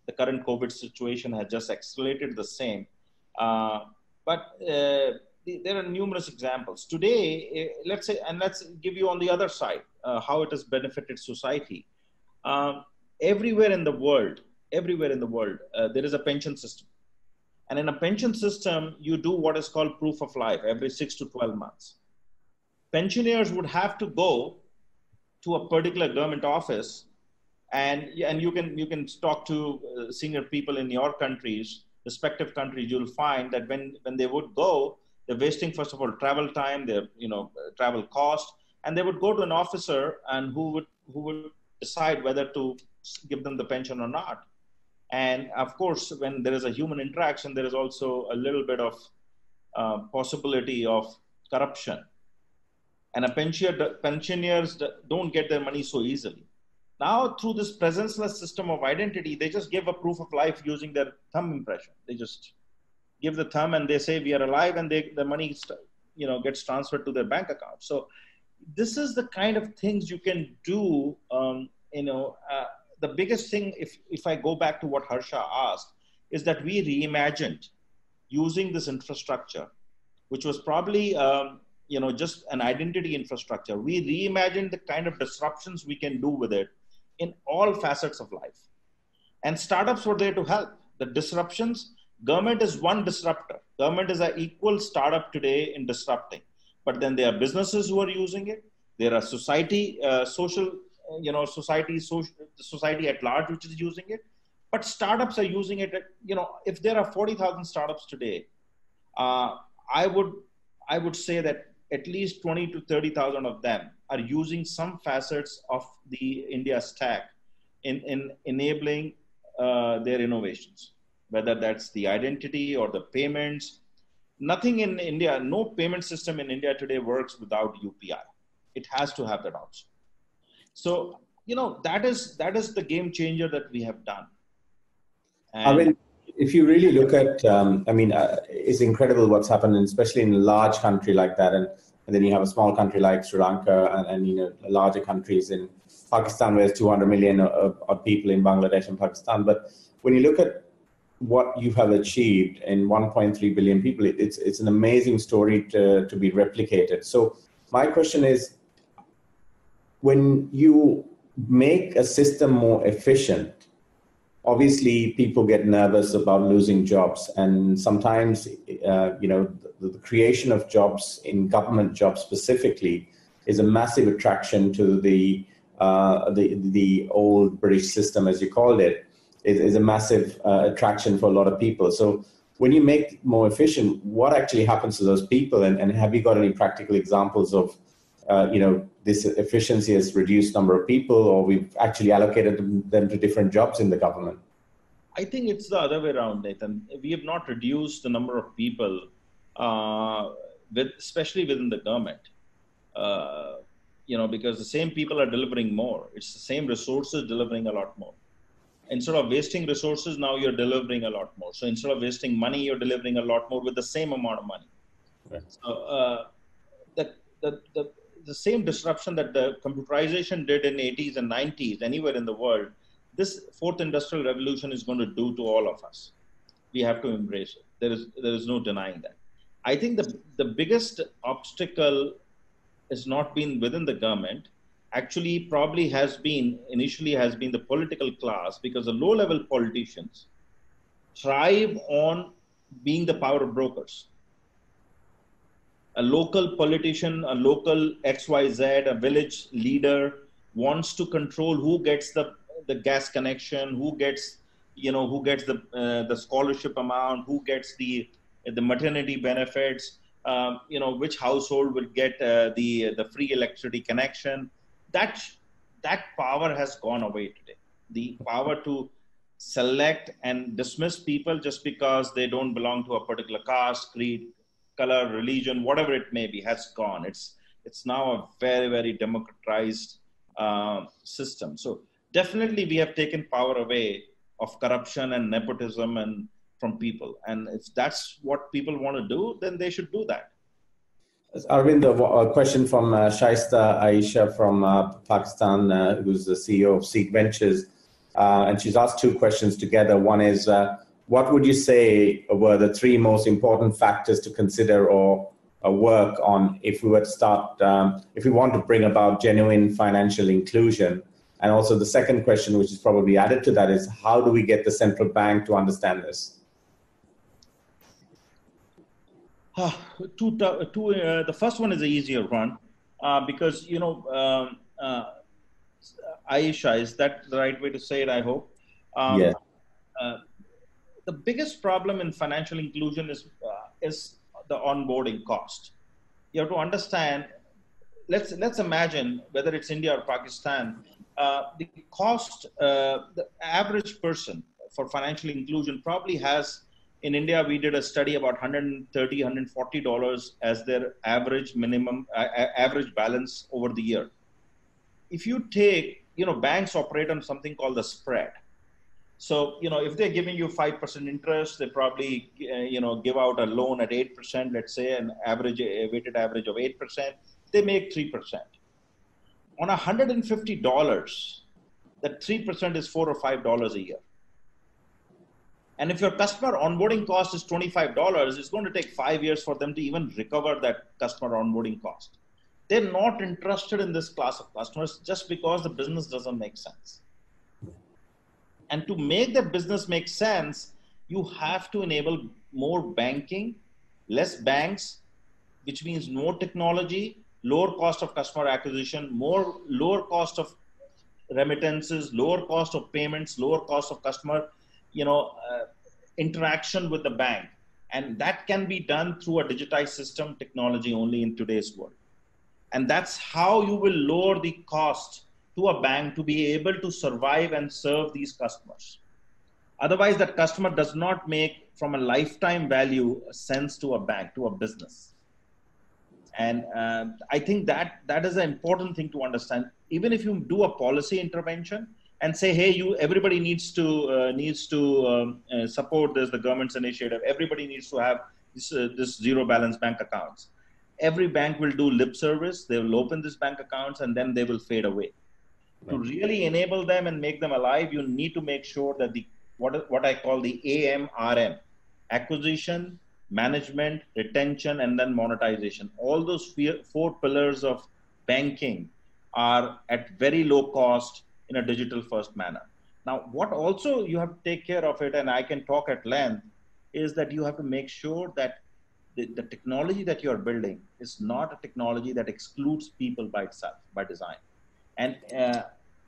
the current COVID situation has just accelerated the same. There are numerous examples. Today, let's say, and let's give you on the other side, how it has benefited society. Everywhere in the world, there is a pension system. And in a pension system, you do what is called proof of life every 6 to 12 months. Pensioners would have to go to a particular government office, and you can talk to senior people in your countries, respective countries. You'll find that when they would go, they're wasting, first of all, travel time, their, you know, travel cost, and they would go to an officer and who would decide whether to give them the pension or not. And of course, when there is a human interaction, there is also a little bit of possibility of corruption. And pensioners don't get their money so easily. Now, through this presenceless system of identity, they just give a proof of life using their thumb impression. They just give the thumb and they say, we are alive, and the money, you know, gets transferred to their bank account. So this is the kind of things you can do. You know, the biggest thing, if I go back to what Harsha asked, is that we reimagined using this infrastructure, which was probably, you know, just an identity infrastructure. We reimagined the kind of disruptions we can do with it in all facets of life. And startups were there to help. The disruptions, Government is one disruptor. Government is an equal startup today in disrupting. But then there are businesses who are using it. There are society, society at large, which is using it. But startups are using it. You know, if there are 40,000 startups today, I would say that at least 20 to 30,000 of them are using some facets of the India stack in enabling their innovations, whether that's the identity or the payments. Nothing in India, no payment system in India today works without UPI. It has to have that also. So, you know, that is the game changer that we have done. And I mean, if you really look at, it's incredible what's happened, and especially in a large country like that. And then you have a small country like Sri Lanka and you know, larger countries in Pakistan, where there's 200 million of people in Bangladesh and Pakistan. But when you look at what you have achieved in 1.3 billion people, it's an amazing story to be replicated. So my question is, when you make a system more efficient, obviously people get nervous about losing jobs, and sometimes, the creation of jobs in government jobs specifically is a massive attraction to the old British system, as you called it. Is a massive attraction for a lot of people. So when you make it more efficient, what actually happens to those people? And have you got any practical examples of, this efficiency has reduced number of people, or we've actually allocated them to different jobs in the government? I think it's the other way around, Nathan. We have not reduced the number of people, especially within the government, because the same people are delivering more. It's the same resources delivering a lot more. Instead of wasting resources, now you're delivering a lot more. So instead of wasting money, you're delivering a lot more with the same amount of money. Right. So the same disruption that the computerization did in the 80s and 90s, anywhere in the world, this fourth industrial revolution is going to do to all of us. We have to embrace it. There is no denying that. I think the biggest obstacle has not been within the government. Actually probably has been the political class, because the low-level politicians thrive on being the power brokers. A local politician, a local XYZ, a village leader wants to control who gets the gas connection, who gets the scholarship amount, who gets the maternity benefits, which household will get the free electricity connection. That power has gone away today. The power to select and dismiss people just because they don't belong to a particular caste, creed, color, religion, whatever it may be, has gone. It's now a very, very democratized system. So definitely we have taken power away of corruption and nepotism and from people. And if that's what people want to do, then they should do that. Arvind, a question from Shaista Aisha from Pakistan, who's the CEO of Seed Ventures. And she's asked two questions together. One is, what would you say were the three most important factors to consider or work on if we were to start, if we want to bring about genuine financial inclusion? And also the second question, which is probably added to that, is how do we get the central bank to understand this? The first one is the easier one because, Aisha, is that the right way to say it, I hope? Yes. The biggest problem in financial inclusion is the onboarding cost. You have to understand, let's imagine whether it's India or Pakistan, the cost, the average person for financial inclusion probably has. In India, we did a study about $130, $140 as their average minimum, average balance over the year. If you take, banks operate on something called the spread. So, if they're giving you 5% interest, they probably, give out a loan at 8%, let's say a weighted average of 8%, they make 3%. On $150, that 3% is $4 or $5 a year. And if your customer onboarding cost is $25, it's going to take 5 years for them to even recover that customer onboarding cost. They're not interested in this class of customers just because the business doesn't make sense. And to make that business make sense, you have to enable more banking, less banks, which means more technology, lower cost of customer acquisition, more lower cost of remittances, lower cost of payments, lower cost of customer, interaction with the bank. And that can be done through a digitized system technology only in today's world. And that's how you will lower the cost to a bank to be able to survive and serve these customers. Otherwise, that customer does not make from a lifetime value sense to a bank, to a business. And I think that is an important thing to understand. Even if you do a policy intervention and say, hey, everybody needs to support this, the government's initiative. Everybody needs to have this zero balance bank accounts. Every bank will do lip service. They will open these bank accounts and then they will fade away. Right. To really enable them and make them alive, you need to make sure that what I call the AMRM, acquisition, management, retention, and then monetization. All those four pillars of banking are at very low cost in a digital first manner. Now, what also you have to take care of it, and I can talk at length, is that you have to make sure that the technology that you're building is not a technology that excludes people by itself, by design. And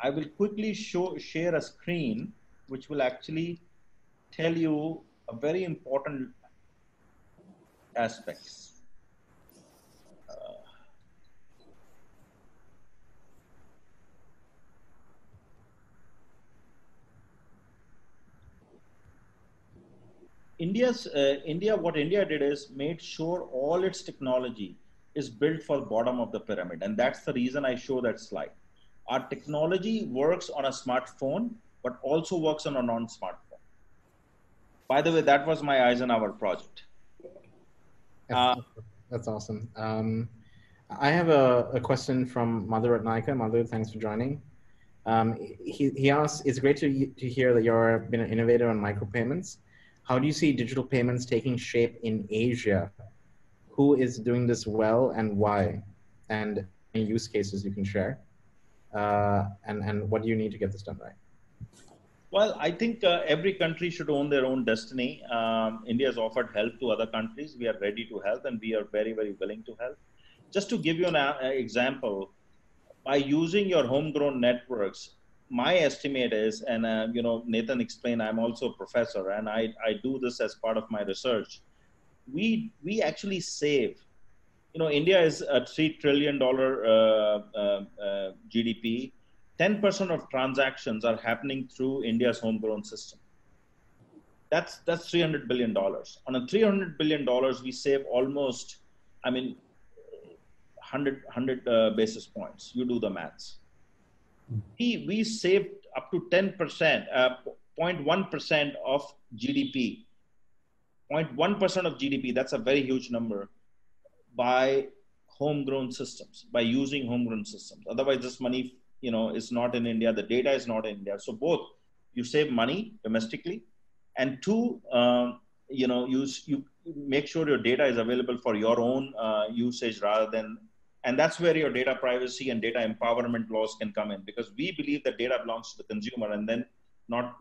I will quickly share a screen which will actually tell you a very important aspect. What India did is made sure all its technology is built for the bottom of the pyramid. And that's the reason I show that slide. Our technology works on a smartphone, but also works on a non-smartphone. By the way, that was my Eisenhower project. That's awesome. I have a question from Madhu Ratnaika. Madhu, thanks for joining. He asks, it's great to hear that you've been an innovator on micropayments. How do you see digital payments taking shape in Asia? Who is doing this well and why? And any use cases you can share? And what do you need to get this done right? Well, I think every country should own their own destiny. India has offered help to other countries. We are ready to help and we are very, very willing to help. Just to give you an example, by using your homegrown networks, my estimate is, and Nathan explained, I'm also a professor and I do this as part of my research. We actually save, India is a $3 trillion GDP. 10% of transactions are happening through India's homegrown system. That's $300 billion. On a $300 billion, we save almost, 100 basis points. You do the maths. We saved up to 10%, 0.1% of GDP, 0.1% of GDP, that's a very huge number, by homegrown systems, by using homegrown systems. Otherwise, this money, is not in India, the data is not in India. So both, you save money domestically, and two, you make sure your data is available for your own usage rather than. And that's where your data privacy and data empowerment laws can come in, because we believe that data belongs to the consumer and then not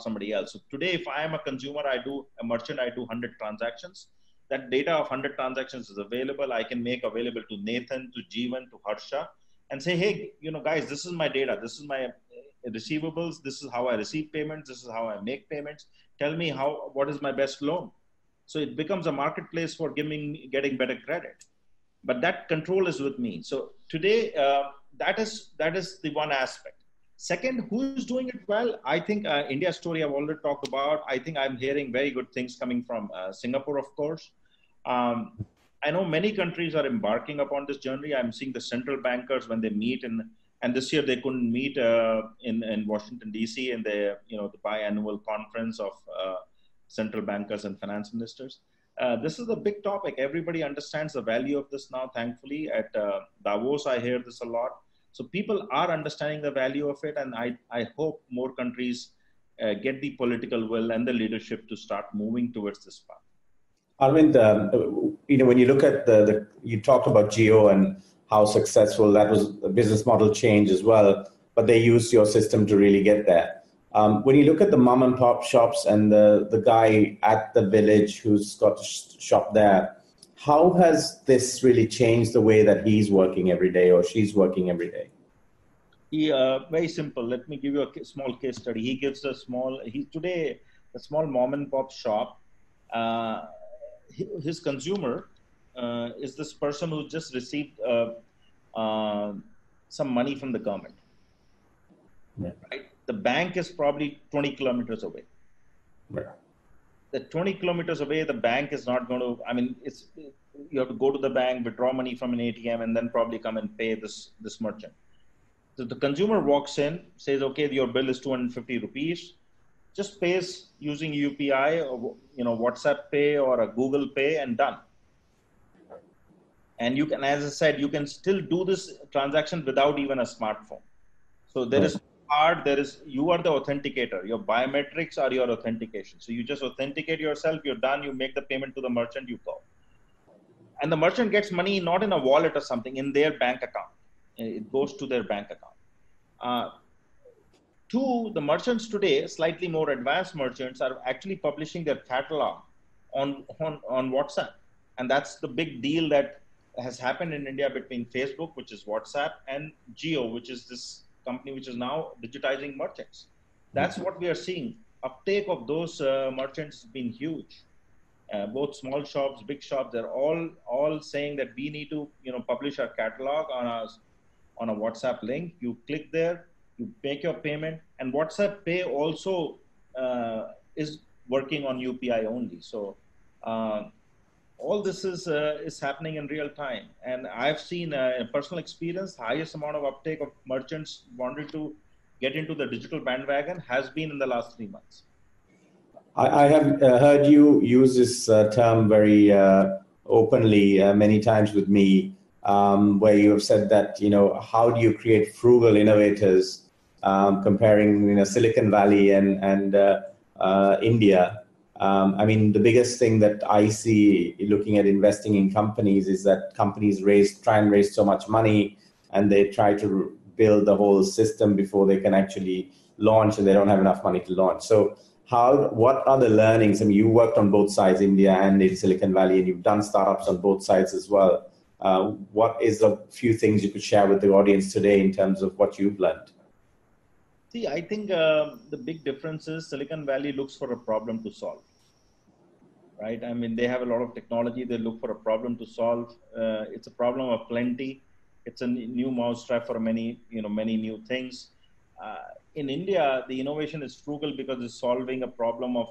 somebody else. So today, if I am a consumer, I do 100 transactions. That data of 100 transactions is available. I can make available to Nathan, to Jeevan, to Harsha and say, hey, guys, this is my data. This is my receivables. This is how I receive payments. This is how I make payments. Tell me what is my best loan. So it becomes a marketplace for getting better credit. But that control is with me. So today, that is the one aspect. Second, who's doing it well? I think India's story I've already talked about. I think I'm hearing very good things coming from Singapore, of course. I know many countries are embarking upon this journey. I'm seeing the central bankers when they meet, and this year they couldn't meet in Washington D.C. in the the biannual conference of central bankers and finance ministers. This is a big topic. Everybody understands the value of this now, thankfully. At Davos, I hear this a lot. So people are understanding the value of it, and I hope more countries get the political will and the leadership to start moving towards this path. Arvind, when you look at you talked about Jio and how successful that was, a business model change as well, but they used your system to really get there. When you look at the mom and pop shops and the guy at the village who's got a shop there, how has this really changed the way that he's working every day or she's working every day? Yeah, very simple. Let me give you a small case study. He gives a small, today, a small mom and pop shop. His consumer is this person who just received some money from the government. Yeah. Right? The bank is probably 20 kilometers away. Yeah. The 20 kilometers away, the bank is not going to, I mean, it's, you have to go to the bank, withdraw money from an ATM, and then probably come and pay this merchant. So the consumer walks in, says, okay, your bill is 250 rupees, just pays using UPI or WhatsApp Pay or a Google Pay and done. And you can, as I said, you can still do this transaction without even a smartphone. So there is card, you are the authenticator. Your biometrics are your authentication. So you just authenticate yourself, you're done, you make the payment to the merchant, you go. And the merchant gets money not in a wallet or something, in their bank account. It goes to their bank account. Two, the merchants today, slightly more advanced merchants, are actually publishing their catalog on WhatsApp. And that's the big deal that has happened in India between Facebook, which is WhatsApp, and Jio, which is this company which is now digitizing merchants. That's what we are seeing. Uptake of those merchants has been huge. Both small shops, big shops, they're all saying that we need to publish our catalog on a WhatsApp link. You click there, you make your payment, and WhatsApp Pay also is working on UPI only. So all this is happening in real time. And I've seen a personal experience, highest amount of uptake of merchants wanted to get into the digital bandwagon has been in the last 3 months. I have heard you use this term very openly many times with me, where you have said that, how do you create frugal innovators, comparing Silicon Valley and India. I mean, the biggest thing that I see looking at investing in companies is that companies try and raise so much money, and they try to build the whole system before they can actually launch, and they don't have enough money to launch. So what are the learnings? I mean, you worked on both sides, India and in Silicon Valley, and you've done startups on both sides as well. What is a few things you could share with the audience today in terms of what you've learned? See, I think the big difference is Silicon Valley looks for a problem to solve, right? I mean, they have a lot of technology. They look for a problem to solve. It's a problem of plenty. It's a new mousetrap for many, many new things. In India, the innovation is frugal because it's solving a problem of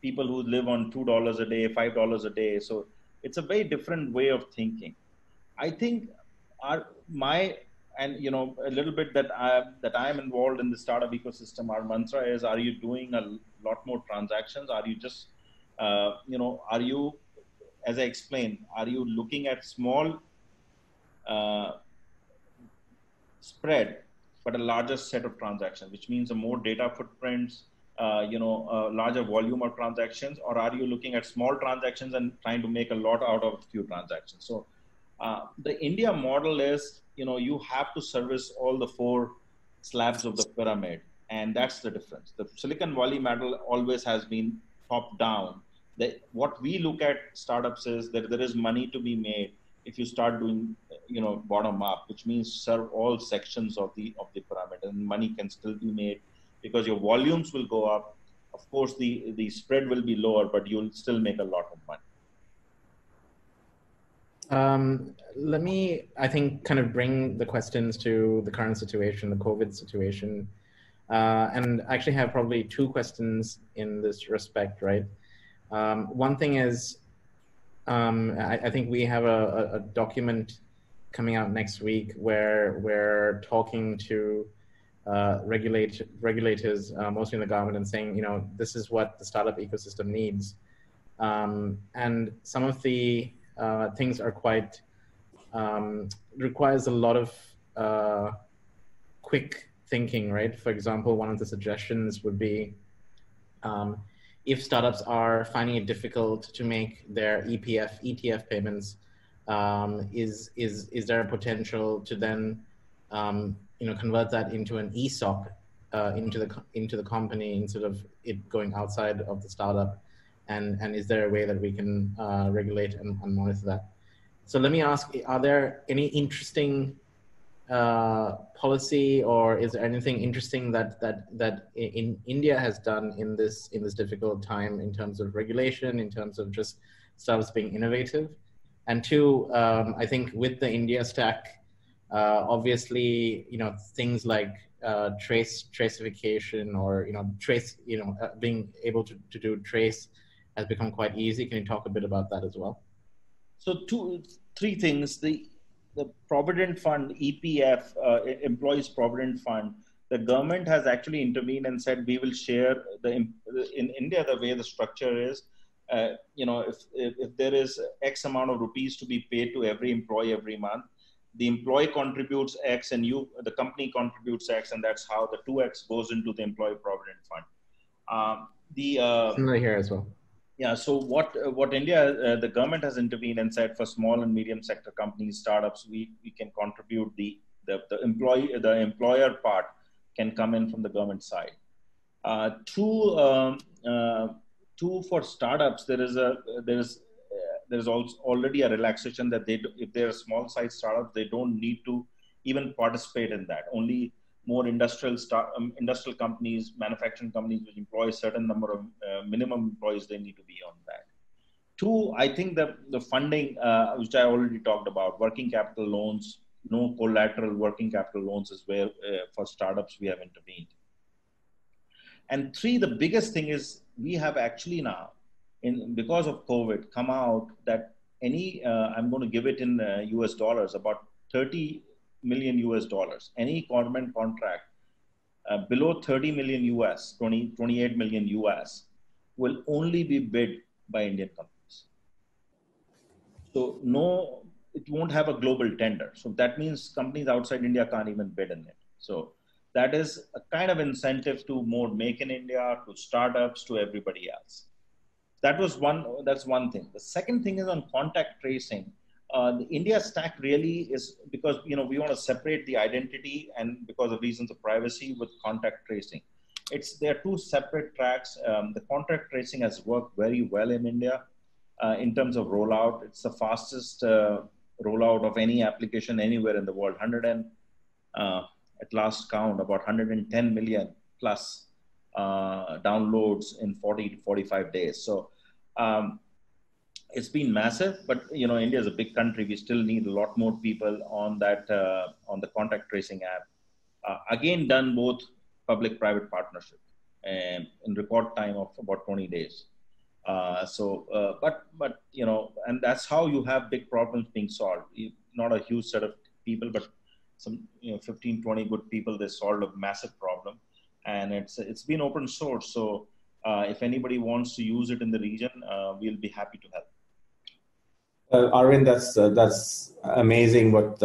people who live on $2 a day, $5 a day. So it's a very different way of thinking. I think a little bit that I'm involved in the startup ecosystem, our mantra is, are you doing a lot more transactions? Are you just, are you, as I explained, are you looking at small spread, but a larger set of transactions, which means a more data footprints, a larger volume of transactions, or are you looking at small transactions and trying to make a lot out of a few transactions? So the India model is, you have to service all the four slabs of the pyramid, and that's the difference. The Silicon Valley model always has been top down. What we look at startups is that there is money to be made if you start doing, bottom up, which means serve all sections of the pyramid, and money can still be made because your volumes will go up. Of course, the spread will be lower, but you'll still make a lot of money. Let me, I think, kind of bring the questions to the current situation, the COVID situation, and actually have probably two questions in this respect, right? One thing is, I think we have a document coming out next week where we're talking to regulators, mostly in the government, and saying, this is what the startup ecosystem needs. And some of the things are quite, requires a lot of quick thinking, right? For example, one of the suggestions would be, if startups are finding it difficult to make their ETF payments, is there a potential to then, convert that into an ESOP into the company instead of it going outside of the startup? And is there a way that we can regulate and monitor that? So let me ask, are there any interesting policy, or is there anything interesting that in India has done in this difficult time in terms of regulation, in terms of just startups being innovative? And two, I think with the India stack, obviously, you know, things like traceability or, you know, being able to do trace has become quite easy. Can you talk a bit about that as well? So three things. The Provident Fund, EPF, Employees Provident Fund, the government has actually intervened and said we will share in India, the way the structure is, you know, if there is X amount of rupees to be paid to every employee every month, the employee contributes X and the company contributes X, and that's how the 2X goes into the Employee Provident Fund. Similar here as well. Yeah, so what India, the government has intervened and said for small and medium sector companies, startups, we can contribute the employer part can come in from the government side. Two, for startups, there is also already a relaxation that if they are small size startups, they don't need to even participate in that. Only more industrial companies, manufacturing companies, which employ a certain number of minimum employees, they need to be on that. Two, I think the funding, which I already talked about, working capital loans, no collateral working capital loans is where for startups we have intervened. And three, the biggest thing is we have actually now, because of COVID, come out that I'm going to give it in US dollars, about $30 million US. Any government contract below $30 million US, 28 million US, will only be bid by Indian companies. So it won't have a global tender. So that means companies outside India can't even bid in it. So that is a kind of incentive to more make in India, to startups, to everybody else. That's one thing. The second thing is on contact tracing. The India stack really is because, you know, we want to separate the identity and because of reasons of privacy with contact tracing. There are two separate tracks. The contact tracing has worked very well in India in terms of rollout. It's the fastest rollout of any application anywhere in the world. At last count, about 110 million plus downloads in 40 to 45 days. So, it's been massive, but you know, India is a big country. We still need a lot more people on that on the contact tracing app. Again, done both public-private partnership in record time of about 20 days. But you know, and that's how you have big problems being solved. Not a huge set of people, but some, you know, 15, 20 good people, they solved a massive problem, and it's been open source. So if anybody wants to use it in the region, we'll be happy to help. Arvind, that's amazing what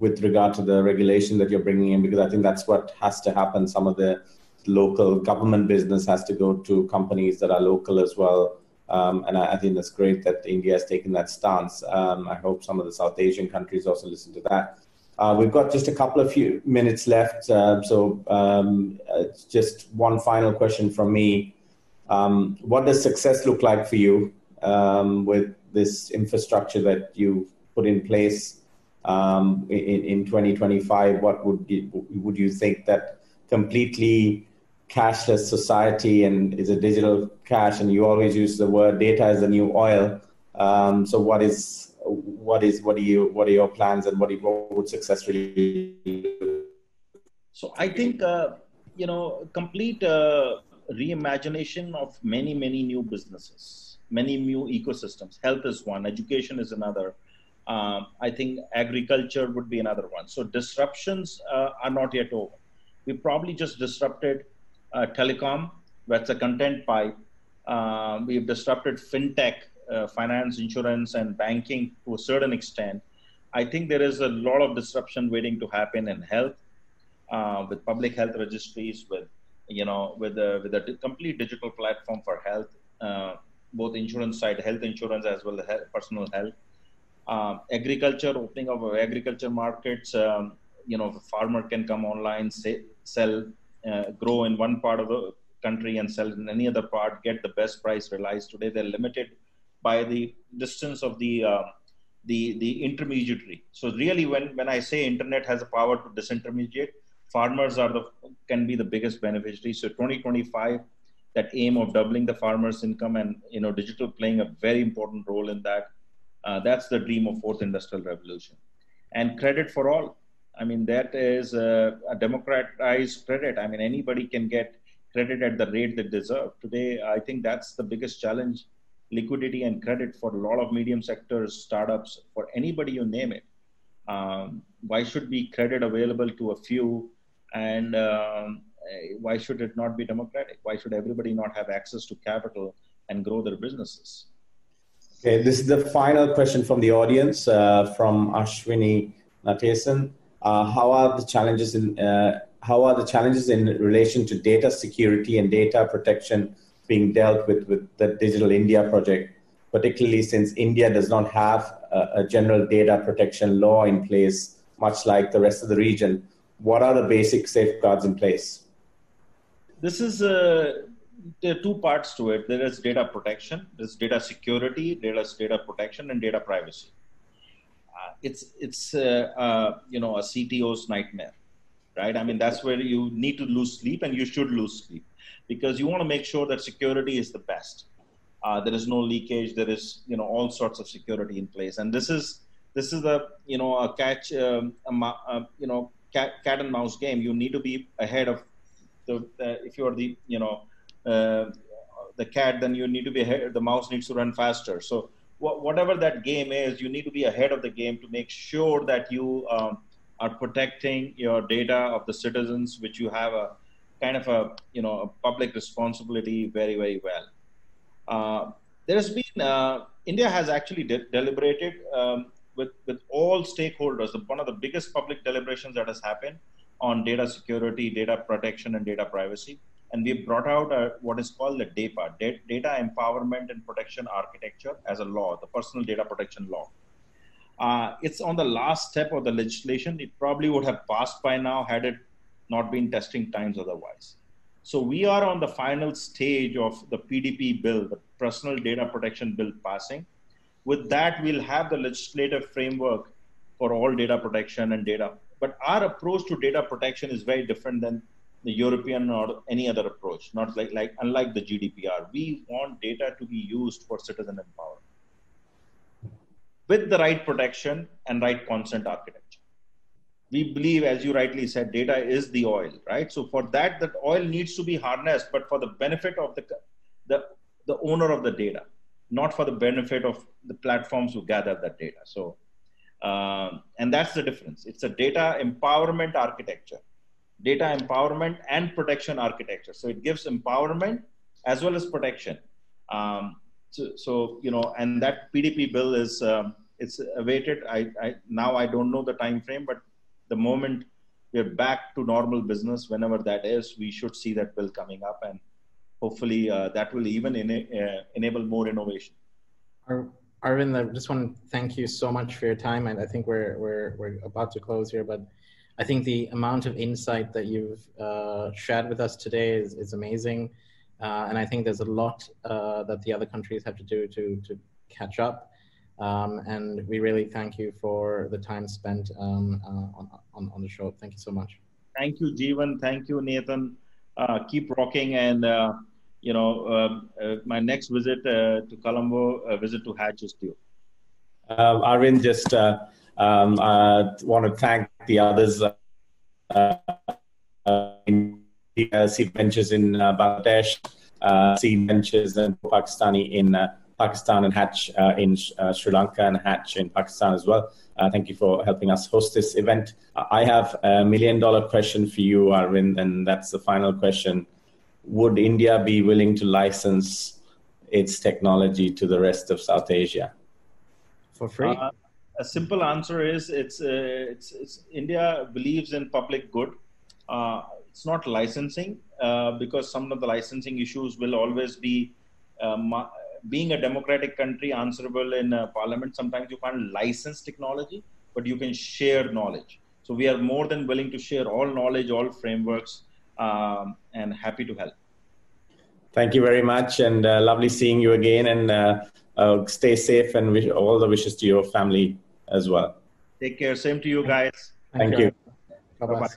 with regard to the regulation that you're bringing in, because I think that's what has to happen. Some of the local government business has to go to companies that are local as well. And I think that's great that India has taken that stance. I hope some of the South Asian countries also listen to that. We've got just a couple of few minutes left. Just one final question from me. What does success look like for you with this infrastructure that you put in place in 2025, what would you think that completely cashless society and is a digital cash, and you always use the word data as the new oil. So what are your plans, and what would success really do? So I think you know, complete reimagination of many new businesses. Many new ecosystems. Health is one, education is another. I think agriculture would be another one. So disruptions are not yet over. We probably just disrupted telecom, that's a content pipe. We've disrupted fintech, finance, insurance, and banking to a certain extent. I think there is a lot of disruption waiting to happen in health, with public health registries, with a complete digital platform for health. Both insurance side, health insurance as well as personal health, agriculture, opening up of agriculture markets. You know, the farmer can come online, sell grow in one part of the country and sell in any other part, get the best price realized. Today, they're limited by the distance of the intermediary. So really, when I say internet has the power to disintermediate, farmers are can be the biggest beneficiary. So 2025, that aim of doubling the farmers' income, and digital playing a very important role in that. That's the dream of fourth industrial revolution. And credit for all. I mean, that is a democratized credit. I mean, anybody can get credit at the rate they deserve. Today, I think that's the biggest challenge, liquidity and credit for a lot of medium sectors, startups, for anybody, you name it. Why should be credit available to a few? And why should it not be democratic? Why should everybody not have access to capital and grow their businesses? Okay, this is the final question from the audience, from Ashwini Natesan. How are the challenges in relation to data security and data protection being dealt with the Digital India project, particularly since India does not have a general data protection law in place, much like the rest of the region? What are the basic safeguards in place? This is there are two parts to it. There is data protection, there's data security, there's data protection, and data privacy. It's a CTO's nightmare, right? I mean, that's where you need to lose sleep, and you should lose sleep, because you want to make sure that security is the best. There is no leakage. There is all sorts of security in place, and this is a cat and mouse game. You need to be ahead of if you are the cat, then you need to be ahead. The mouse needs to run faster. So whatever that game is, you need to be ahead of the game to make sure that you are protecting your data of the citizens, which you have a kind of a public responsibility very, very well. There's been, India has actually deliberated with all stakeholders. One of the biggest public deliberations that has happened on data security, data protection, and data privacy. And we brought out what is called the DEPA, Data Empowerment and Protection Architecture as a law, the Personal Data Protection Law. It's on the last step of the legislation. It probably would have passed by now had it not been testing times otherwise. So we are on the final stage of the PDP bill, the Personal Data Protection Bill passing. With that, we'll have the legislative framework for all data protection and data. But our approach to data protection is very different than the European or any other approach, not unlike the GDPR. We want data to be used for citizen empowerment with the right protection and right consent architecture. We believe, as you rightly said, data is the oil, right? So for that oil needs to be harnessed, but for the benefit of the owner of the data, not for the benefit of the platforms who gather that data. So, and that's the difference. It's a data empowerment architecture. Data empowerment and protection architecture. So it gives empowerment as well as protection. And that PDP bill is it's awaited. I don't know the time frame, but the moment we're back to normal business, whenever that is, we should see that bill coming up, and hopefully that will even enable more innovation. Arvind, I just want to thank you so much for your time, and I think we're about to close here, but I think the amount of insight that you've shared with us today is amazing. And I think there's a lot that the other countries have to do to catch up. And we really thank you for the time spent on the show. Thank you so much. Thank you, Jeevan. Thank you, Nathan. Keep rocking. And, my next visit to Colombo, visit to Hatch is due. Arvind, just... I want to thank the others in Seed Ventures in Bangladesh, Seed Ventures and Pakistani in Pakistan, and Hatch in Sri Lanka, and Hatch in Pakistan as well. Thank you for helping us host this event. I have $1 million question for you, Arvind, and that's the final question. Would India be willing to license its technology to the rest of South Asia? For free? A simple answer is it's India believes in public good. It's not licensing because some of the licensing issues will always be, being a democratic country, answerable in parliament. Sometimes you can't license technology, but you can share knowledge. So we are more than willing to share all knowledge, all frameworks, and happy to help. Thank you very much, and lovely seeing you again, and stay safe, and wish all the wishes to your family as well. Take care. Same to you guys. Thank you. Bye-bye.